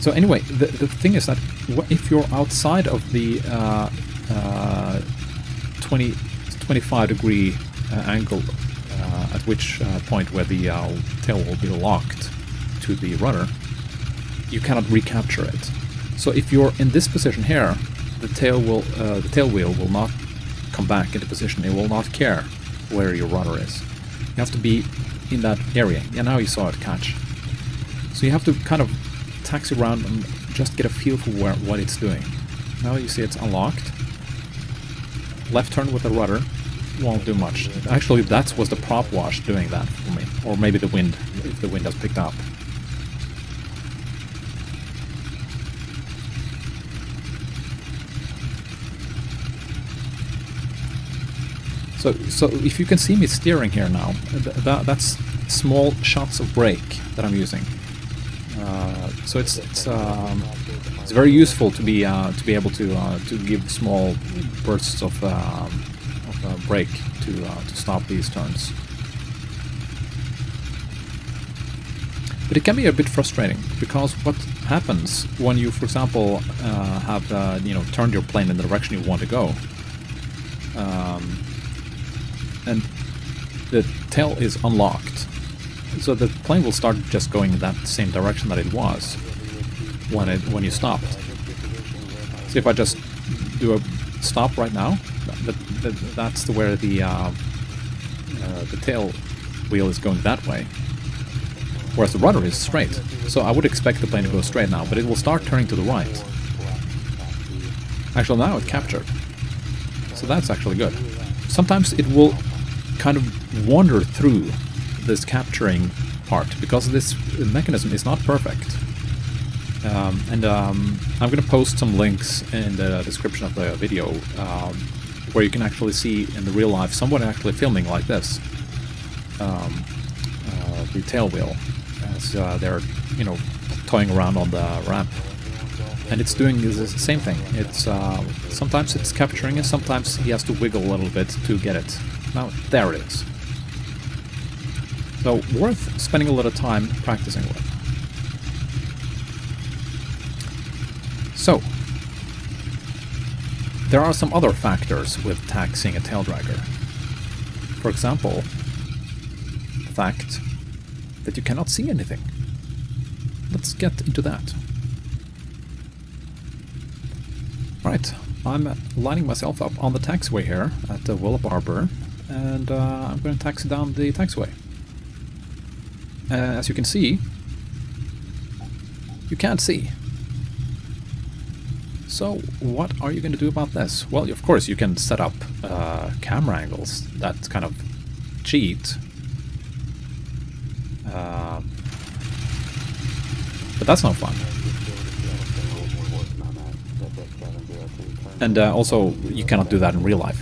So anyway, the thing is that if you're outside of the 25 degree angle at which point where the tail will be locked to the rudder, you cannot recapture it. So if you're in this position here, the tail wheel will not come back into position. It will not care where your rudder is. You have to be in that area. Yeah, now you saw it catch. So you have to kind of taxi around and just get a feel for what it's doing. Now you see it's unlocked. Left turn with the rudder won't do much. Actually, that was the prop wash doing that for me. Or maybe the wind, if the wind has picked up. So if you can see me steering here now, that's small shots of brake that I'm using. So it's very useful to be able to give small bursts of brake to stop these turns. But it can be a bit frustrating because what happens when you, for example, have turned your plane in the direction you want to go, and the tail is unlocked. So the plane will start just going in that same direction that it was when you stopped. So if I just do a stop right now, that's where the tail wheel is going that way, whereas the rudder is straight. So I would expect the plane to go straight now, but it will start turning to the right. Actually, now it captured. So that's actually good. Sometimes it will kind of wander through this capturing part because this mechanism is not perfect. I'm going to post some links in the description of the video where you can actually see in the real life someone actually filming like this the tail wheel as they're toying around on the ramp, and it's doing the same thing. It's sometimes it's capturing and sometimes he has to wiggle a little bit to get it. Now there it is. So, worth spending a lot of time practicing with. So, there are some other factors with taxing a taildragger. For example, the fact that you cannot see anything. Let's get into that. Right, I'm lining myself up on the taxiway here at the Willapa Harbor, and I'm going to taxi down the taxiway. As you can see, you can't see. So what are you going to do about this? Well, of course you can set up camera angles that kind of cheat. But that's not fun. And also you cannot do that in real life.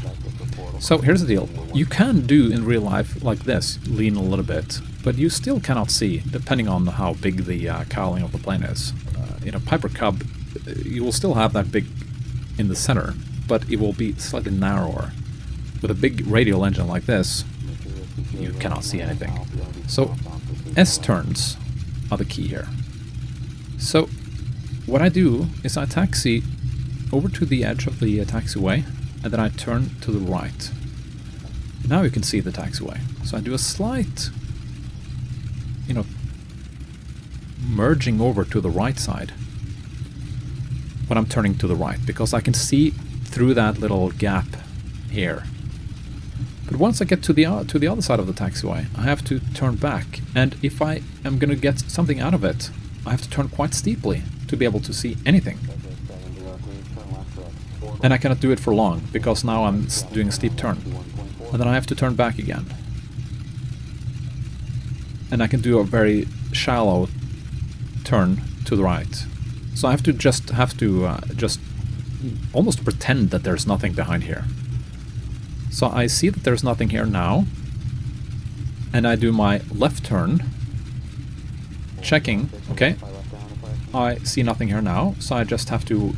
So here's the deal. You can do in real life like this, lean a little bit, but you still cannot see, depending on how big the cowling of the plane is. In a Piper Cub, you will still have that big in the center, but it will be slightly narrower. With a big radial engine like this, you cannot see anything. So S-turns are the key here. So what I do is I taxi over to the edge of the taxiway, and then I turn to the right. Now you can see the taxiway. So I do a slight, merging over to the right side when I'm turning to the right, because I can see through that little gap here. But once I get to the other side of the taxiway, I have to turn back, and if I am going to get something out of it, I have to turn quite steeply to be able to see anything. And I cannot do it for long, because now I'm doing a steep turn. and then I have to turn back again. And I can do a very shallow turn to the right. So I have to just almost pretend that there's nothing behind here. So I see that there's nothing here now, and I do my left turn, checking, okay, I see nothing here now, so I just have to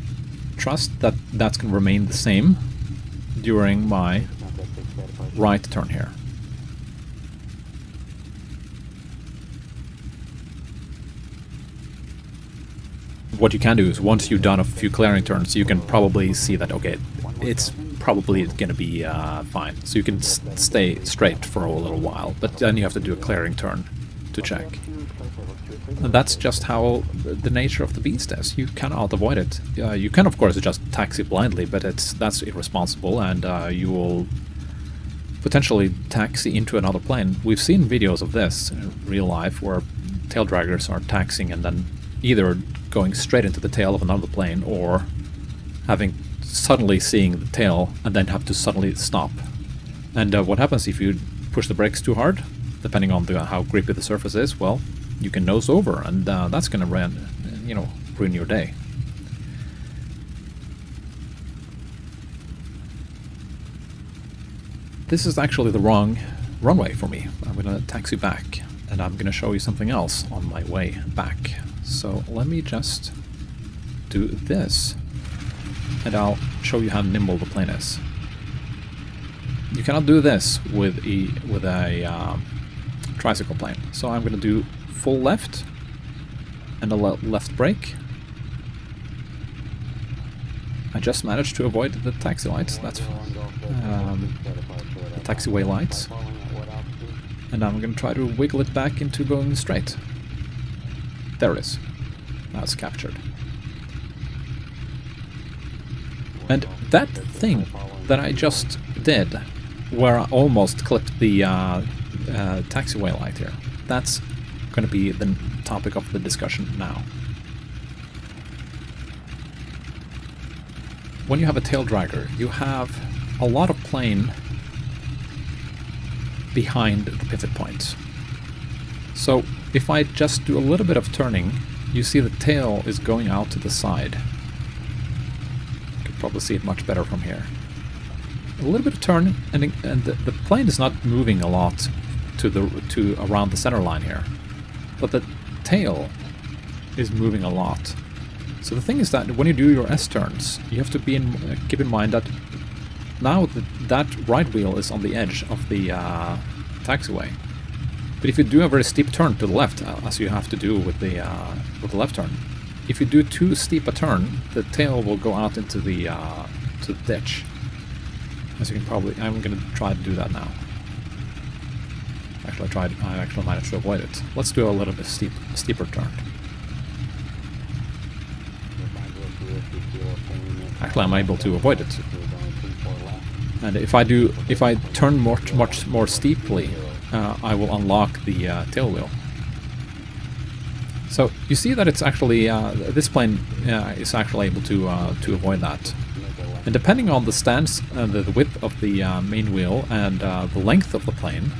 trust that that's going to remain the same during my right turn here. What you can do is, once you've done a few clearing turns, you can probably see that, okay, it's probably going to be fine. So you can stay straight for a little while, but then you have to do a clearing turn to check. And that's just how the nature of the beast is. You cannot avoid it. You can, of course, just taxi blindly, but that's irresponsible, and you will potentially taxi into another plane. We've seen videos of this in real life, where tail draggers are taxiing and then either going straight into the tail of another plane, or suddenly seeing the tail and then have to suddenly stop. And what happens if you push the brakes too hard, depending on how grippy the surface is? Well, you can nose over, and that's going to ruin your day. This is actually the wrong runway for me. I'm going to taxi back, and I'm going to show you something else on my way back. So let me just do this, and I'll show you how nimble the plane is. You cannot do this with a tricycle plane. So I'm going to do full left and a left brake. I just managed to avoid the taxi lights. That's the taxiway lights. And I'm going to try to wiggle it back into going straight. There it is. Now it's captured. And that thing that I just did, where I almost clipped the taxiway light here, that's going to be the topic of the discussion now. When you have a tail dragger, you have a lot of plane behind the pivot points. So if I just do a little bit of turning, you see the tail is going out to the side. Probably see it much better from here. A little bit of turn, and the plane is not moving a lot to around the center line here, but the tail is moving a lot. So the thing is that when you do your S turns, you have to keep in mind that now that right wheel is on the edge of the taxiway. But if you do a very steep turn to the left, as you have to do with the left turn. If you do too steep a turn, the tail will go out into the ditch. As you can probably, I'm going to try to do that now. Actually, I actually managed to avoid it. Let's do a little bit steeper turn. Actually, I'm able to avoid it. And if I turn much more steeply, I will unlock the tail wheel. So you see that it's actually this plane is actually able to avoid that. And depending on the stance and the width of the main wheel and the length of the plane,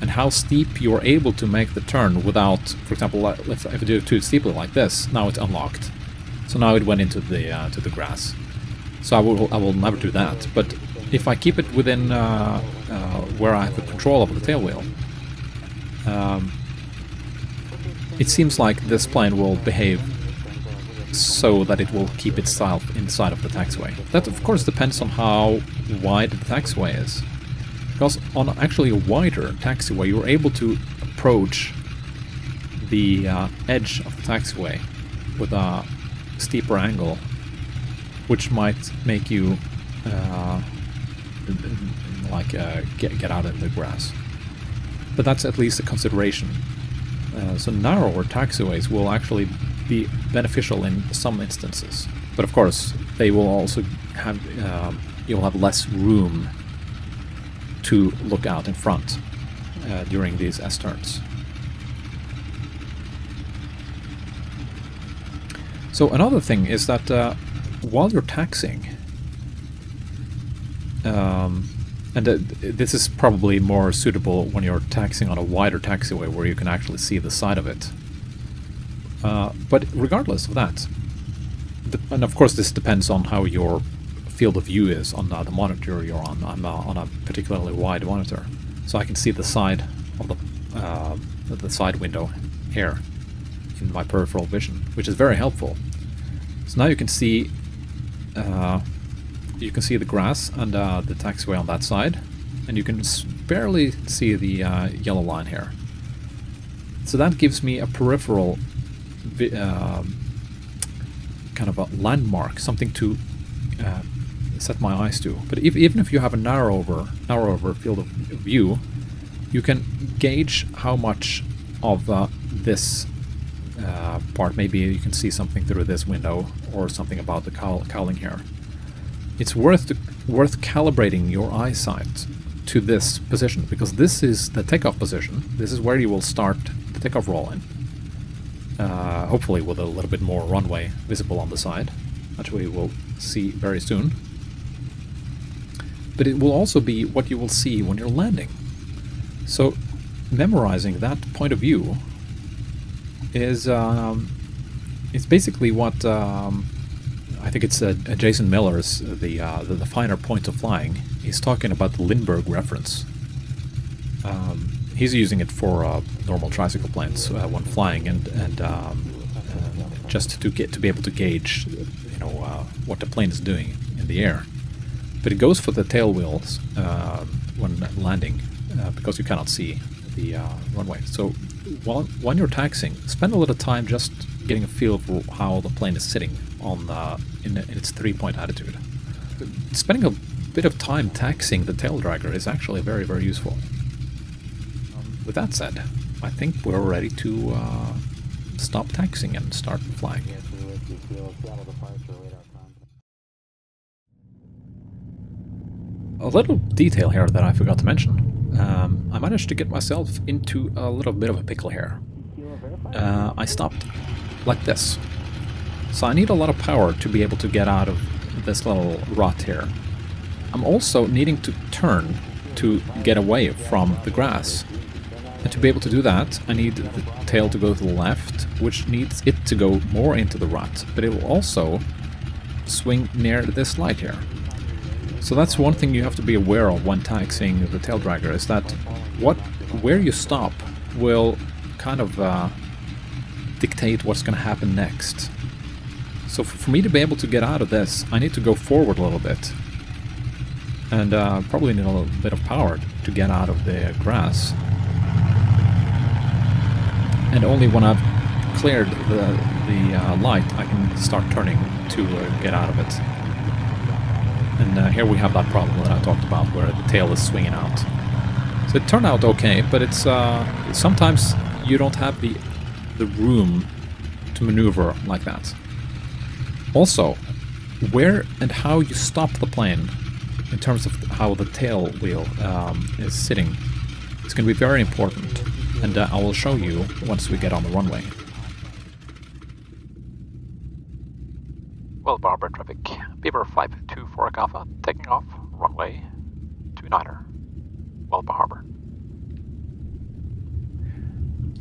and how steep you're able to make the turn without, for example, if you do it too steeply like this, now it's unlocked. So now it went into the to the grass. So I will never do that. But if I keep it within where I have the control of the tail wheel. It seems like this plane will behave so that it will keep itself inside of the taxiway. That, of course, depends on how wide the taxiway is. Because on actually a wider taxiway, you're able to approach the edge of the taxiway with a steeper angle, which might make you get out in the grass. But that's at least a consideration. So narrower taxiways will actually be beneficial in some instances, but of course they will also have you'll have less room to look out in front during these S turns. So another thing is that while you're taxiing, And this is probably more suitable when you're taxiing on a wider taxiway where you can actually see the side of it. But regardless of that, and of course this depends on how your field of view is on the monitor you're on. I'm on a particularly wide monitor, so I can see the side of the side window here in my peripheral vision, which is very helpful. So now you can see. You can see the grass and the taxiway on that side, and you can barely see the yellow line here. So that gives me a peripheral kind of a landmark, something to set my eyes to. But even if you have a narrower field of view, you can gauge how much of this part. Maybe you can see something through this window or something about the cowling here. It's worth calibrating your eyesight to this position, because this is the takeoff position. This is where you will start the takeoff roll in. Hopefully with a little bit more runway visible on the side, which we will see very soon. But it will also be what you will see when you're landing. So memorizing that point of view is it's basically what... I think it's Jason Miller's the finer point of flying. He's talking about the Lindbergh reference. He's using it for normal tricycle planes when flying, and just to be able to gauge, you know, what the plane is doing in the air. But it goes for the tail wheels when landing, because you cannot see the runway. So when you're taxiing, spend a lot of time just getting a feel for how the plane is sitting on in its three-point attitude. Spending a bit of time taxiing the taildragger is actually very, very useful. With that said, I think we're ready to stop taxiing and start flying. A little detail here that I forgot to mention. I managed to get myself into a little bit of a pickle here. I stopped like this. So I need a lot of power to be able to get out of this little rut here. I'm also needing to turn to get away from the grass. And to be able to do that, I need the tail to go to the left, which needs it to go more into the rut. But it will also swing near this light here. So that's one thing you have to be aware of when taxiing the taildragger, is that where you stop will kind of dictate what's going to happen next. So for me to be able to get out of this, I need to go forward a little bit. And probably need a little bit of power to get out of the grass. And only when I've cleared the light, I can start turning to get out of it. And here we have that problem that I talked about, where the tail is swinging out. So it turned out okay, but it's sometimes you don't have the room to maneuver like that. Also, where and how you stop the plane in terms of how the tail wheel is sitting is going to be very important, and I will show you once we get on the runway. Well, Barbara traffic, Beaver 524 Alpha, taking off, runway 29er, Willapa Harbor.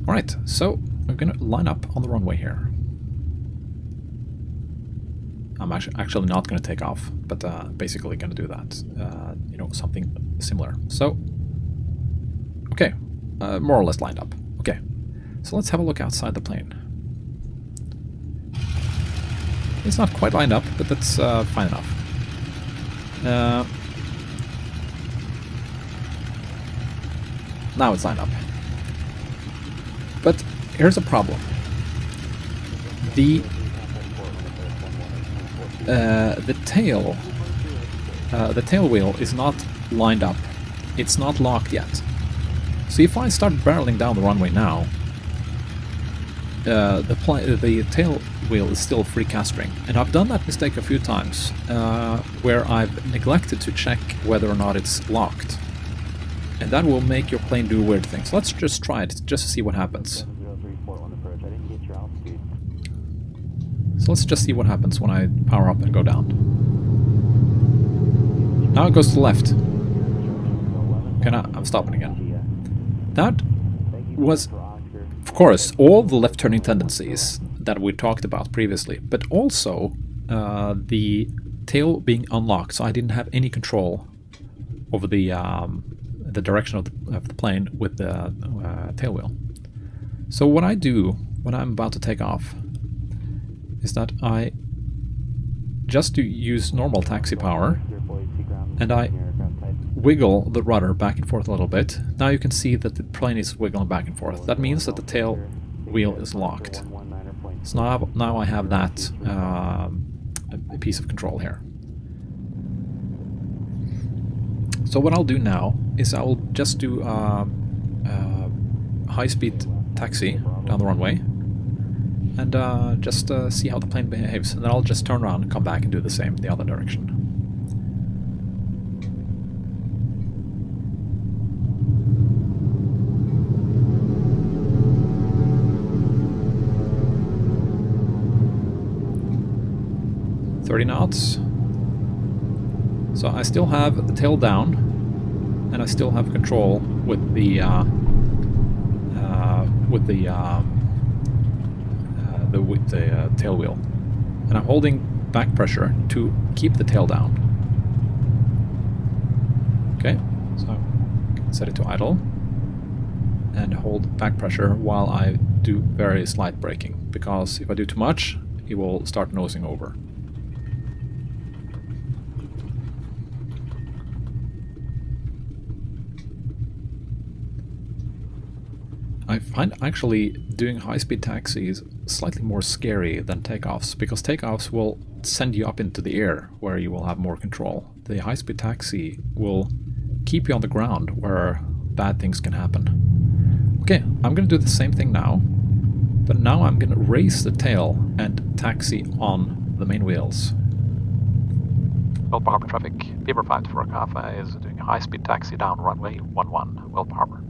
Alright, so we're going to line up on the runway here. I'm actually not going to take off, but basically going to do that, you know, something similar. So, okay, more or less lined up. Okay, so let's have a look outside the plane. It's not quite lined up, but that's fine enough. Now it's lined up. But here's a problem. The tail wheel is not lined up. It's not locked yet. So if I start barreling down the runway now, the tail wheel is still free castering, and I've done that mistake a few times where I've neglected to check whether or not it's locked, and that will make your plane do weird things. Let's just try it, just to see what happens. So let's just see what happens when I power up and go down. Now it goes to the left. I'm stopping again. That was, of course, all the left-turning tendencies that we talked about previously, but also the tail being unlocked, so I didn't have any control over the direction of the plane with the tail wheel. So what I do when I'm about to take off is that I just use normal taxi power, and I wiggle the rudder back and forth a little bit. Now you can see that the plane is wiggling back and forth. That means that the tail wheel is locked. So now I have that a piece of control here. So what I'll do now is I'll just do high-speed taxi down the runway and just see how the plane behaves, and then I'll just turn around and come back and do the same the other direction. Knots. So I still have the tail down, and I still have control with the tail wheel, and I'm holding back pressure to keep the tail down. Okay, so I can set it to idle and hold back pressure while I do very slight braking, because if I do too much, it will start nosing over. I find actually doing high-speed taxis slightly more scary than takeoffs, because takeoffs will send you up into the air where you will have more control. The high-speed taxi will keep you on the ground where bad things can happen. Okay, I'm going to do the same thing now, but now I'm going to raise the tail and taxi on the main wheels. Willapa Harbor traffic, Beaver 524 Alpha is doing a high-speed taxi down runway 11, Willapa Harbor.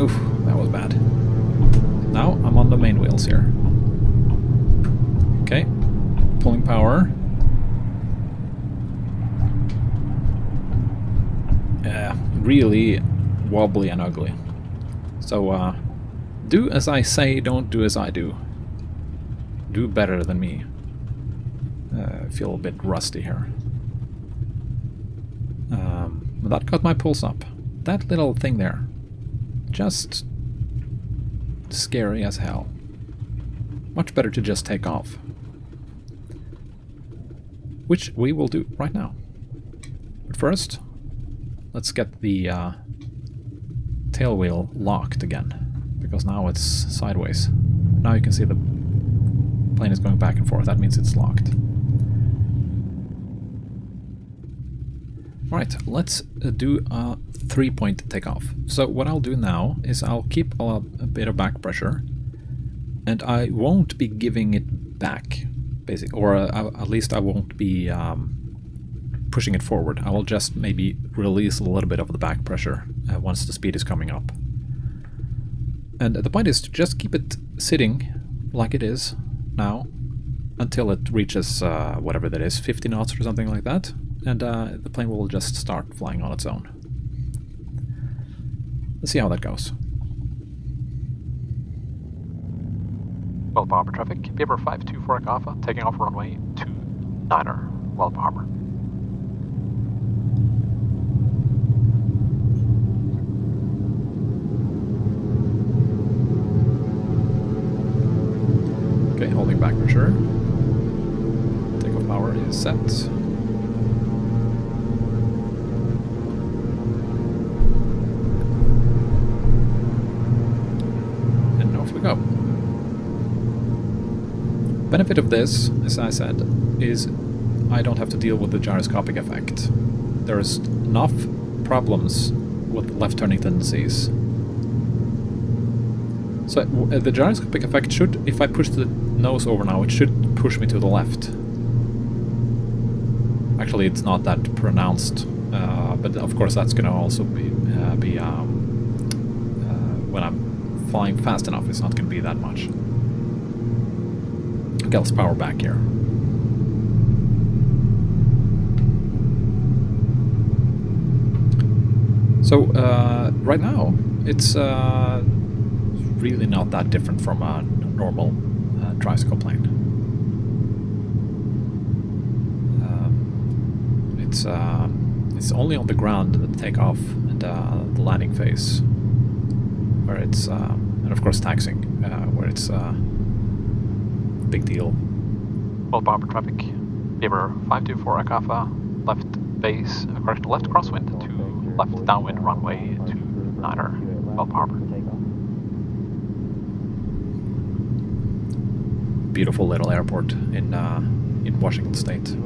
Oof, that was bad. Now I'm on the main wheels here. Okay, pulling power. Yeah, really wobbly and ugly. So do as I say, don't do as I do. Do better than me. I feel a bit rusty here. That got my pulse up. That little thing there. Just scary as hell. Much better to just take off, which we will do right now. But first, let's get the tail wheel locked again, because now it's sideways. Now you can see the plane is going back and forth. That means it's locked. Right, let's do a three-point takeoff. So what I'll do now is I'll keep a bit of back pressure, and I won't be giving it back, basically, or at least I won't be pushing it forward. I will just maybe release a little bit of the back pressure once the speed is coming up. And the point is to just keep it sitting like it is now until it reaches whatever that is, 50 knots or something like that. And the plane will just start flying on its own. Let's see how that goes. Willapa Harbor traffic, Beaver 524 Alpha, taking off runway 29er, Willapa Harbor. Okay, holding back for sure. Takeoff power is set. Benefit of this, as I said, is I don't have to deal with the gyroscopic effect. There's enough problems with left-turning tendencies. So the gyroscopic effect should, if I push the nose over now, it should push me to the left. Actually, it's not that pronounced, but of course that's going to also be when I'm flying fast enough, it's not going to be that much. Okay, let's power back here. So, right now, it's really not that different from a normal tricycle plane. It's only on the ground the takeoff and the landing phase, where it's and of course taxiing, where it's a big deal. Willapa traffic, Beaver 524 Alpha, left base, correct, left crosswind to left downwind runway 29er, Willapa Harbor. Beautiful little airport in Washington State.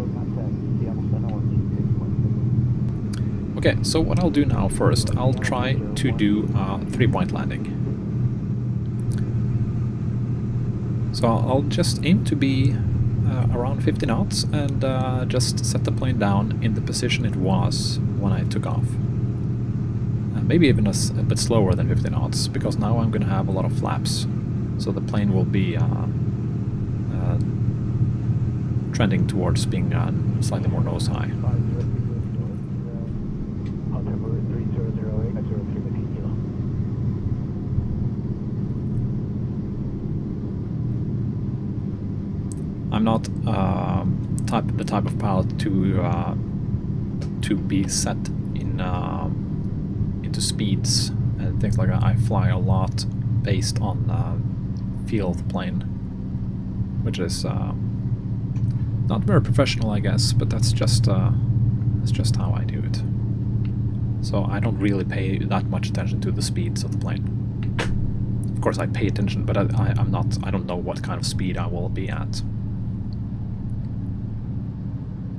Okay, so what I'll do now first, I'll try to do a three-point landing. So I'll just aim to be around 50 knots and just set the plane down in the position it was when I took off. Maybe even a bit slower than 50 knots, because now I'm going to have a lot of flaps. So the plane will be trending towards being slightly more nose-high. I'm not the type of pilot to be set in into speeds and things like that. I fly a lot based on feel of the plane, which is not very professional, I guess, but that's just how I do it. So I don't really pay that much attention to the speeds of the plane. Of course, I pay attention, but I don't know what kind of speed I will be at.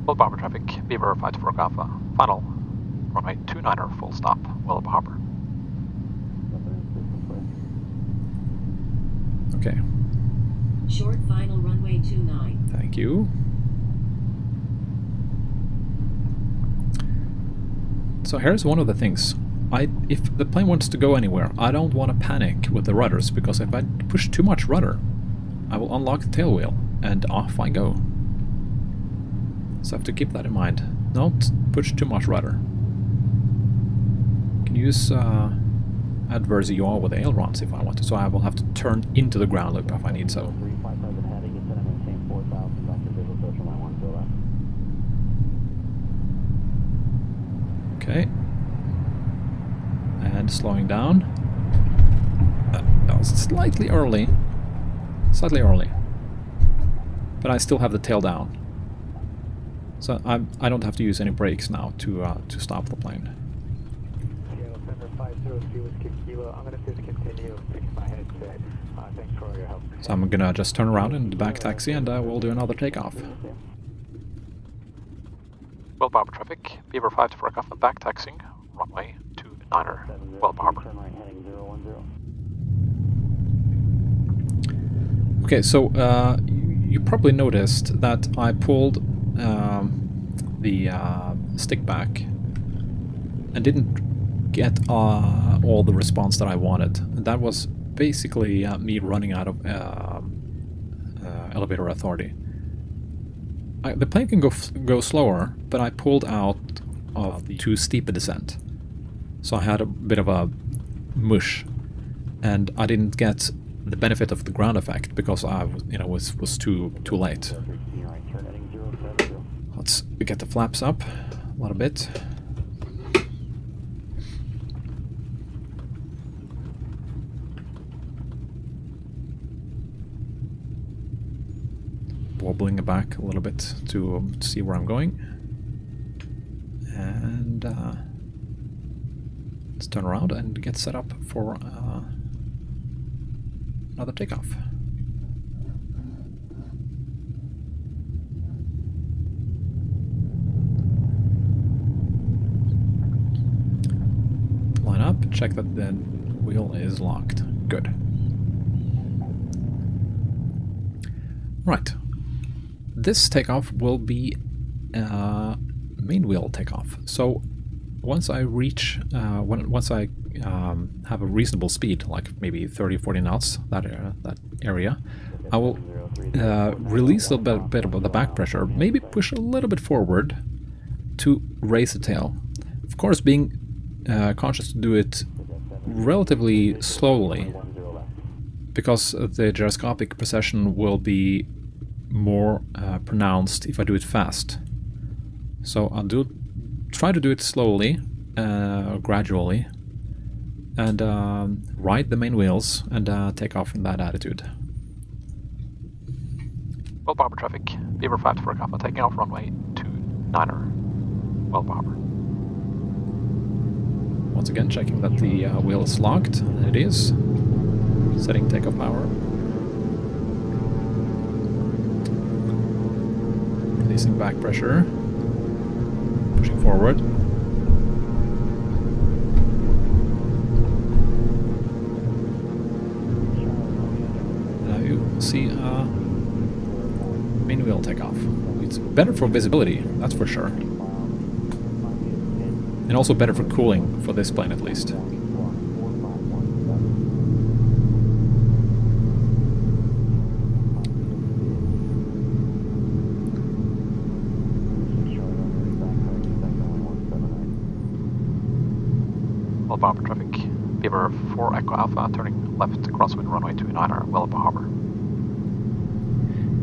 Willapa Harbor traffic, Beaver 524 Alpha, final, runway 29er, full stop, Willapa Harbor. Okay. Short final runway 29. Thank you. So here's one of the things. If the plane wants to go anywhere, I don't want to panic with the rudders, because if I push too much rudder, I will unlock the tail wheel, and off I go. So I have to keep that in mind. Don't push too much rudder. I can use adverse yaw with the ailerons if I want to, so I will have to turn into the ground loop if I need so. Okay. And slowing down. That was slightly early. Slightly early. But I still have the tail down. So I don't have to use any brakes now to stop the plane. Seattle Center 502 Whiskey Kilo. I'm going to just continue picking my headset. Thanks for your help. So I'm going to just turn around and back taxi, and we'll do another takeoff. Willapa Harbor traffic, Beaver 524 Alpha, back taxiing, runway 29er, Willapa Harbor. Okay, so you probably noticed that I pulled the stick back and didn't get all the response that I wanted, and that was basically me running out of elevator authority. The plane can go slower, but I pulled out of the too steep a descent, so I had a bit of a mush, and I didn't get the benefit of the ground effect because I was too late. Let's get the flaps up a little bit. Wobbling it back a little bit to see where I'm going. And let's turn around and get set up for another takeoff. Up, check that the wheel is locked. Good. Right. This takeoff will be main wheel takeoff. So once I reach, once I have a reasonable speed, like maybe 30, 40 knots, that area, I will release a bit of the back pressure, maybe push a little bit forward to raise the tail. Of course, being conscious to do it relatively slowly, because the gyroscopic precession will be more pronounced if I do it fast. So I'll try to do it slowly, gradually, and ride the main wheels and take off in that attitude. Willapa Harbor traffic, Beaver 5 for Kappa, taking off runway 29er, Willapa Harbor. Once again checking that the wheel is locked, and it is. Setting takeoff power. Releasing back pressure. Pushing forward. Now you see main wheel take off. It's better for visibility, that's for sure. And also better for cooling, for this plane at least. Willapa Harbor traffic, Beaver 4 Echo Alpha, turning left crosswind runway 29er, Willapa Harbor.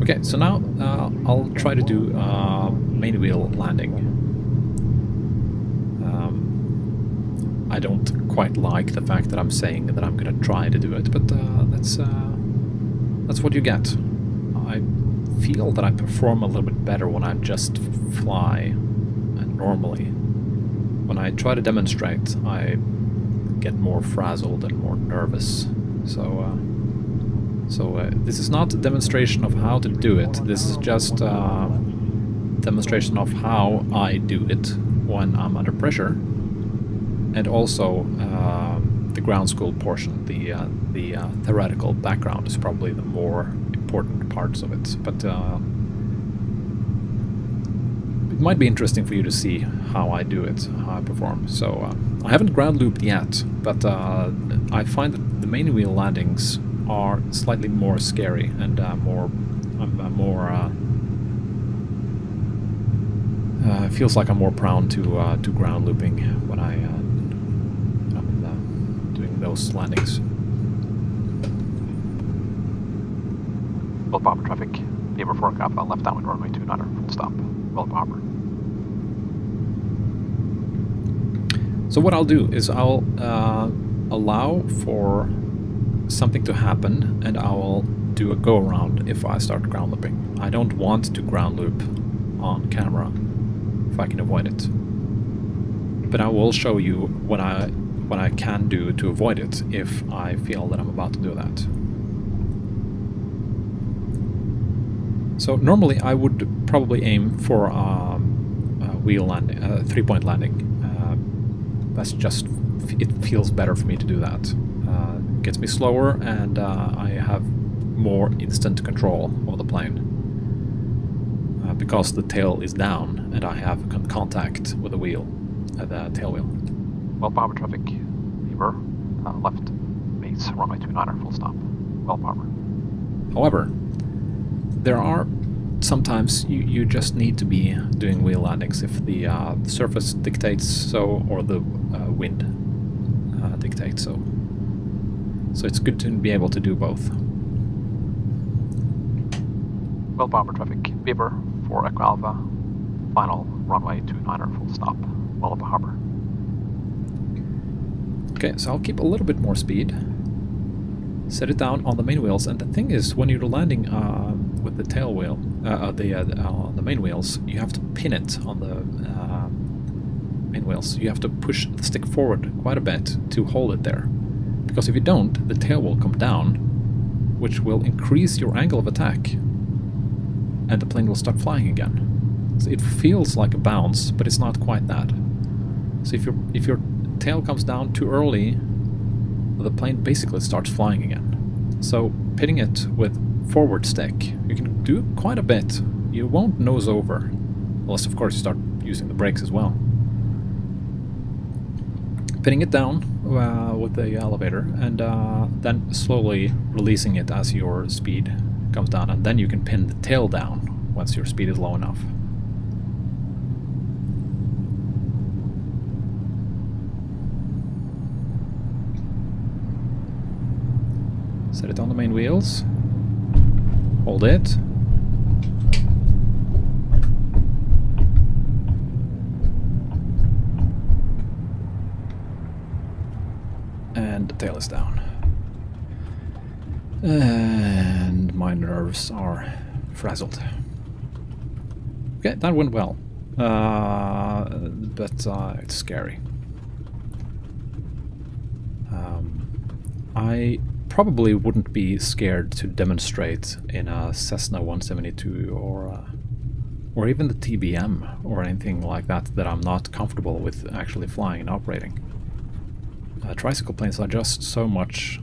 Okay, so now I'll try to do main wheel landing. I don't quite like the fact that I'm saying that I'm going to try to do it, but that's what you get. I feel that I perform a little bit better when I just fly normally. When I try to demonstrate, I get more frazzled and more nervous. So this is not a demonstration of how to do it. This is just a demonstration of how I do it when I'm under pressure, and also the ground school portion, the theoretical background is probably the more important parts of it. But it might be interesting for you to see how I do it, how I perform. So I haven't ground looped yet, but I find that the main wheel landings are slightly more scary and feels like I'm more prone to ground looping when I'm doing those landings. Willapa Harbor traffic, Beaver 4 Kappa, left downwind runway 29er, full stop. So what I'll do is I'll allow for something to happen, and I'll do a go-around if I start ground looping. I don't want to ground loop on camera if I can avoid it. But I will show you what I can do to avoid it if I feel that I'm about to do that. So normally I would probably aim for a wheel landing, a three-point landing. That's just, it feels better for me to do that. It gets me slower, and I have more instant control of the plane because the tail is down and I have contact with the wheel, the tail wheel. Willapa Harbor traffic, Beaver, left base runway 29er, full stop, Willapa Harbor. However, there are sometimes you just need to be doing wheel landings if the surface dictates so, or the wind dictates so. So it's good to be able to do both. Willapa Harbor traffic, Beaver 4 Echo Alpha, final runway 29er, full stop, Willapa Harbor. Okay, so I'll keep a little bit more speed. Set it down on the main wheels, and the thing is, when you're landing with the tail wheel, the main wheels, you have to pin it on the main wheels. You have to push the stick forward quite a bit to hold it there, because if you don't, the tail will come down, which will increase your angle of attack, and the plane will start flying again. So it feels like a bounce, but it's not quite that. So if your tail comes down too early, the plane basically starts flying again. So pitting it with forward stick, you can do quite a bit. You won't nose over, unless of course you start using the brakes as well. pinning it down with the elevator, and then slowly releasing it as your speed comes down, and then you can pin the tail down once your speed is low enough. Set it on the main wheels, hold it, and the tail is down. And my nerves are frazzled. Okay, that went well, but it's scary. I probably wouldn't be scared to demonstrate in a Cessna 172 or even the TBM or anything like that that I'm not comfortable with actually flying and operating. Tricycle planes are just so much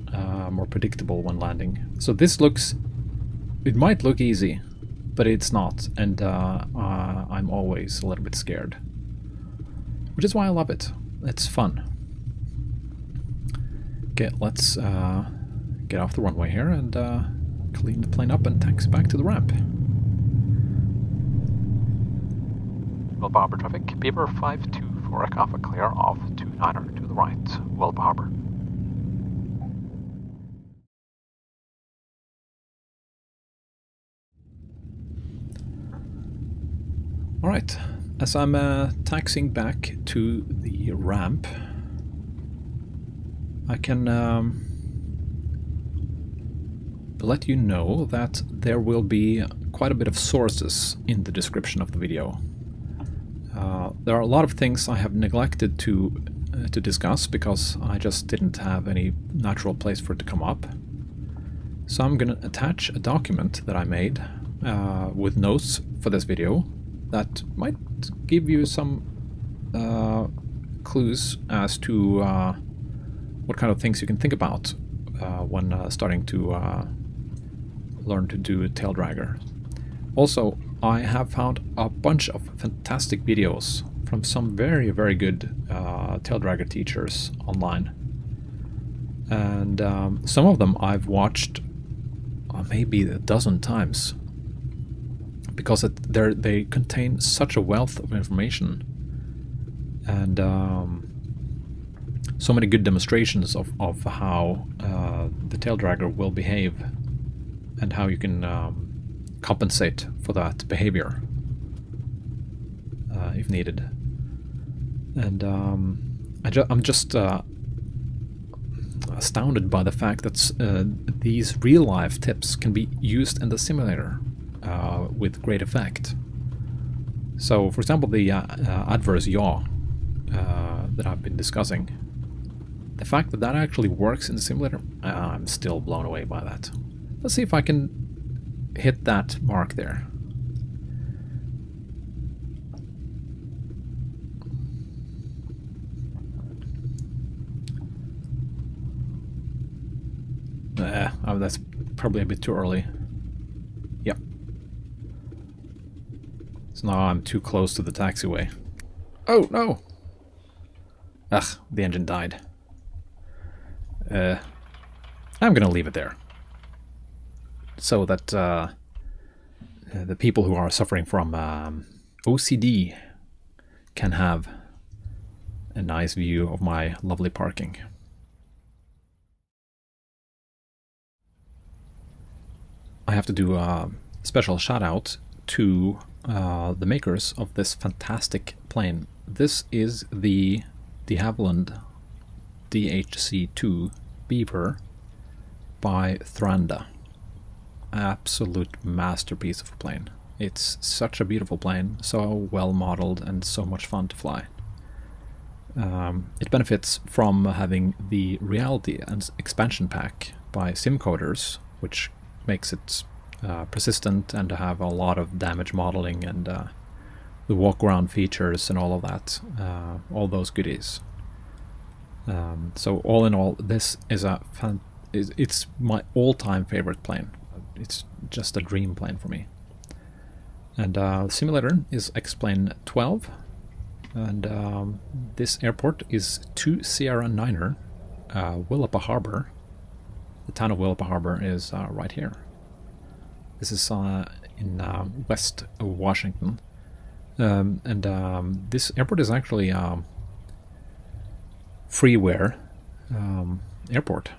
more predictable when landing. So this looks... it might look easy, but it's not, and I'm always a little bit scared. Which is why I love it. It's fun. Okay, let's... get off the runway here and clean the plane up and taxi back to the ramp. Willapa Harbor traffic, Beaver 5-2 for a Alpha clear off 2-9 to the right, Willapa Harbor. Alright, as I'm taxiing back to the ramp, I can let you know that there will be quite a bit of sources in the description of the video. There are a lot of things I have neglected to discuss because I just didn't have any natural place for it to come up. So I'm going to attach a document that I made with notes for this video that might give you some clues as to what kind of things you can think about when starting to learn to do Taildragger. Also, I have found a bunch of fantastic videos from some very, very good Taildragger teachers online, and some of them I've watched maybe a dozen times because they contain such a wealth of information and so many good demonstrations of how the Taildragger will behave and how you can compensate for that behavior if needed. And I'm just astounded by the fact that these real-life tips can be used in the simulator with great effect. So, for example, the adverse yaw that I've been discussing, the fact that that actually works in the simulator, I'm still blown away by that. Let's see if I can hit that mark there. Oh, that's probably a bit too early. Yep. So now I'm too close to the taxiway. Oh, no! Ugh, the engine died. I'm going to leave it there, so that the people who are suffering from OCD can have a nice view of my lovely parking. I have to do a special shout out to the makers of this fantastic plane. This is the De Havilland DHC-2 Beaver by Thranda. Absolute masterpiece of a plane. It's such a beautiful plane, so well modeled and so much fun to fly. It benefits from having the Reality Expansion Pack by SimCoders, which makes it persistent and have a lot of damage modeling and the walk-around features and all of that, all those goodies. So all in all, this is it's my all-time favorite plane. It's just a dream plane for me. And the simulator is X-Plane 12, And this airport is Two Sierra Niner, Willapa Harbor. The town of Willapa Harbor is right here. This is in west of Washington. This airport is actually freeware airport,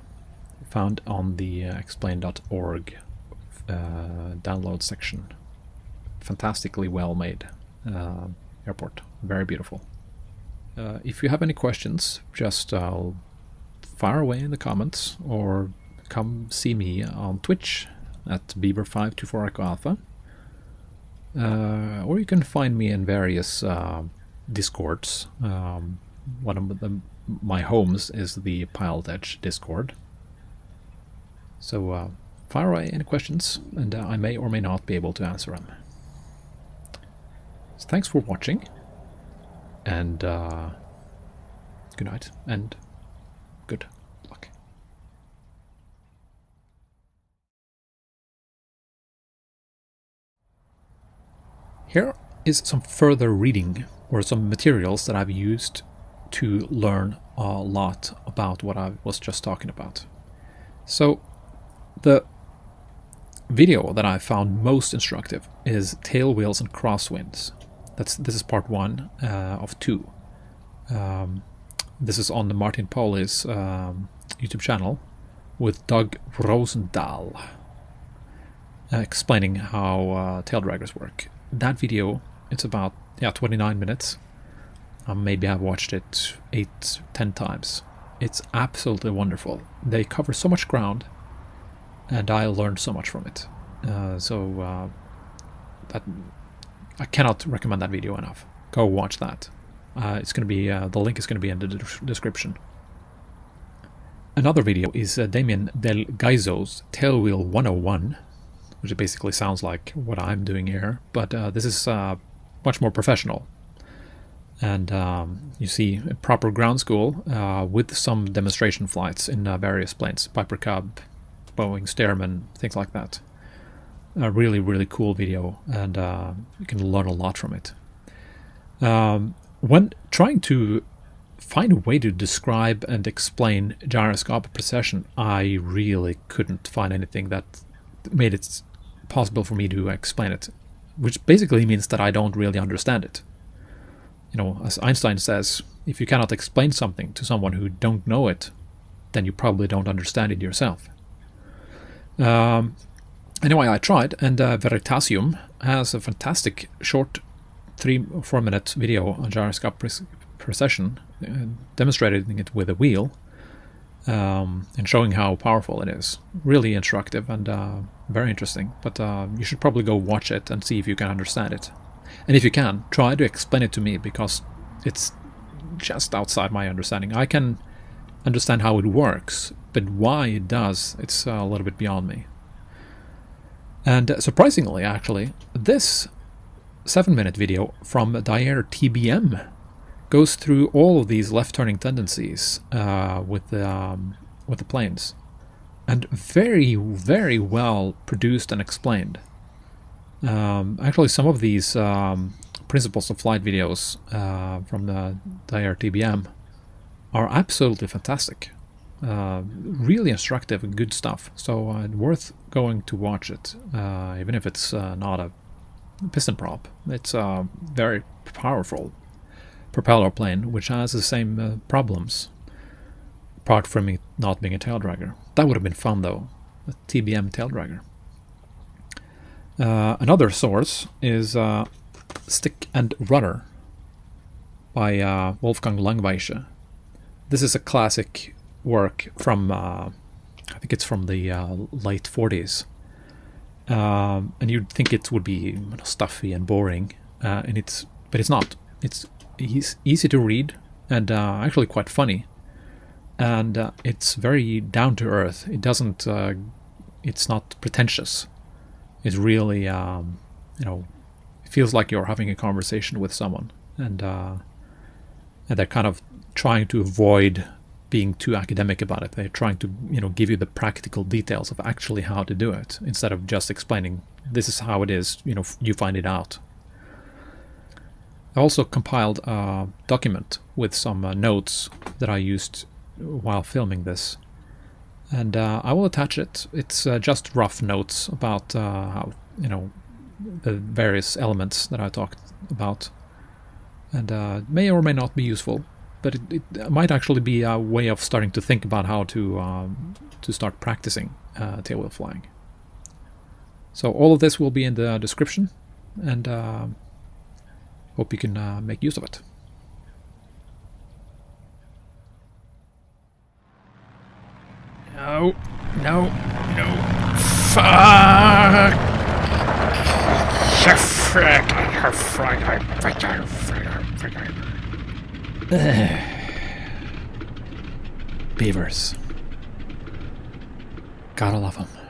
found on the X-Plane.org download section. Fantastically well made airport, very beautiful. If you have any questions, just fire away in the comments, or come see me on Twitch at Beaver524 Echo Alpha, or you can find me in various discords. One of my homes is the Pilot Edge Discord. So fire away any questions, and I may or may not be able to answer them. So thanks for watching, and good night, and good. Here is some further reading, or some materials that I've used to learn a lot about what I was just talking about. So the video that I found most instructive is Tail Wheels and Crosswinds. This is part one of two. This is on the Martin Pauli's YouTube channel with Doug Rosendahl, explaining how taildraggers work. That video, it's about 29 minutes. Maybe I've watched it 8-10 times. It's absolutely wonderful. They cover so much ground, and I learned so much from it. I cannot recommend that video enough. Go watch that. It's going to be the link is going to be in the description. Another video is Damien Del Gaizo's Tailwheel 101. Which basically sounds like what I'm doing here, but this is much more professional. And you see a proper ground school with some demonstration flights in various planes, Piper Cub, Boeing Stearman, things like that. A really, really cool video, and you can learn a lot from it. When trying to find a way to describe and explain gyroscopic precession, I really couldn't find anything that made it possible for me to explain it, which basically means that I don't really understand it. You know, as Einstein says, if you cannot explain something to someone who don't know it, then you probably don't understand it yourself. Anyway, I tried, and Veritasium has a fantastic short 3 or 4 minute video on gyroscopic precession, demonstrating it with a wheel. And showing how powerful it is. Really instructive and very interesting, but you should probably go watch it and see if you can understand it. And if you can, try to explain it to me, because it's just outside my understanding. I can understand how it works, but why it does, it's a little bit beyond me. And surprisingly, actually, this 7-minute video from Dyer TBM goes through all of these left-turning tendencies with the planes, and very, very well produced and explained. Actually, some of these principles of flight videos from the Dyer TBM are absolutely fantastic, really instructive and good stuff. So worth going to watch it, even if it's not a piston prop. It's very powerful propeller plane, which has the same problems, apart from it not being a taildragger. That would have been fun, though, a TBM taildragger. Another source is Stick and Rudder by Wolfgang Langewiesche. This is a classic work from, I think it's from the late 40s. And you'd think it would be stuffy and boring, but it's not. He's easy to read, and actually quite funny, and it's very down to earth. It doesn't. It's not pretentious. It's really, you know, it feels like you're having a conversation with someone, and they're kind of trying to avoid being too academic about it. They're trying to, you know, give you the practical details of actually how to do it, instead of just explaining this is how it is. You know, you find it out. I also compiled a document with some notes that I used while filming this, and I will attach it. It's just rough notes about how, you know, the various elements that I talked about, and may or may not be useful, but it might actually be a way of starting to think about how to start practicing tailwheel flying. So all of this will be in the description, and hope you can make use of it. No, no, no. Fuck! Beavers. Gotta love them.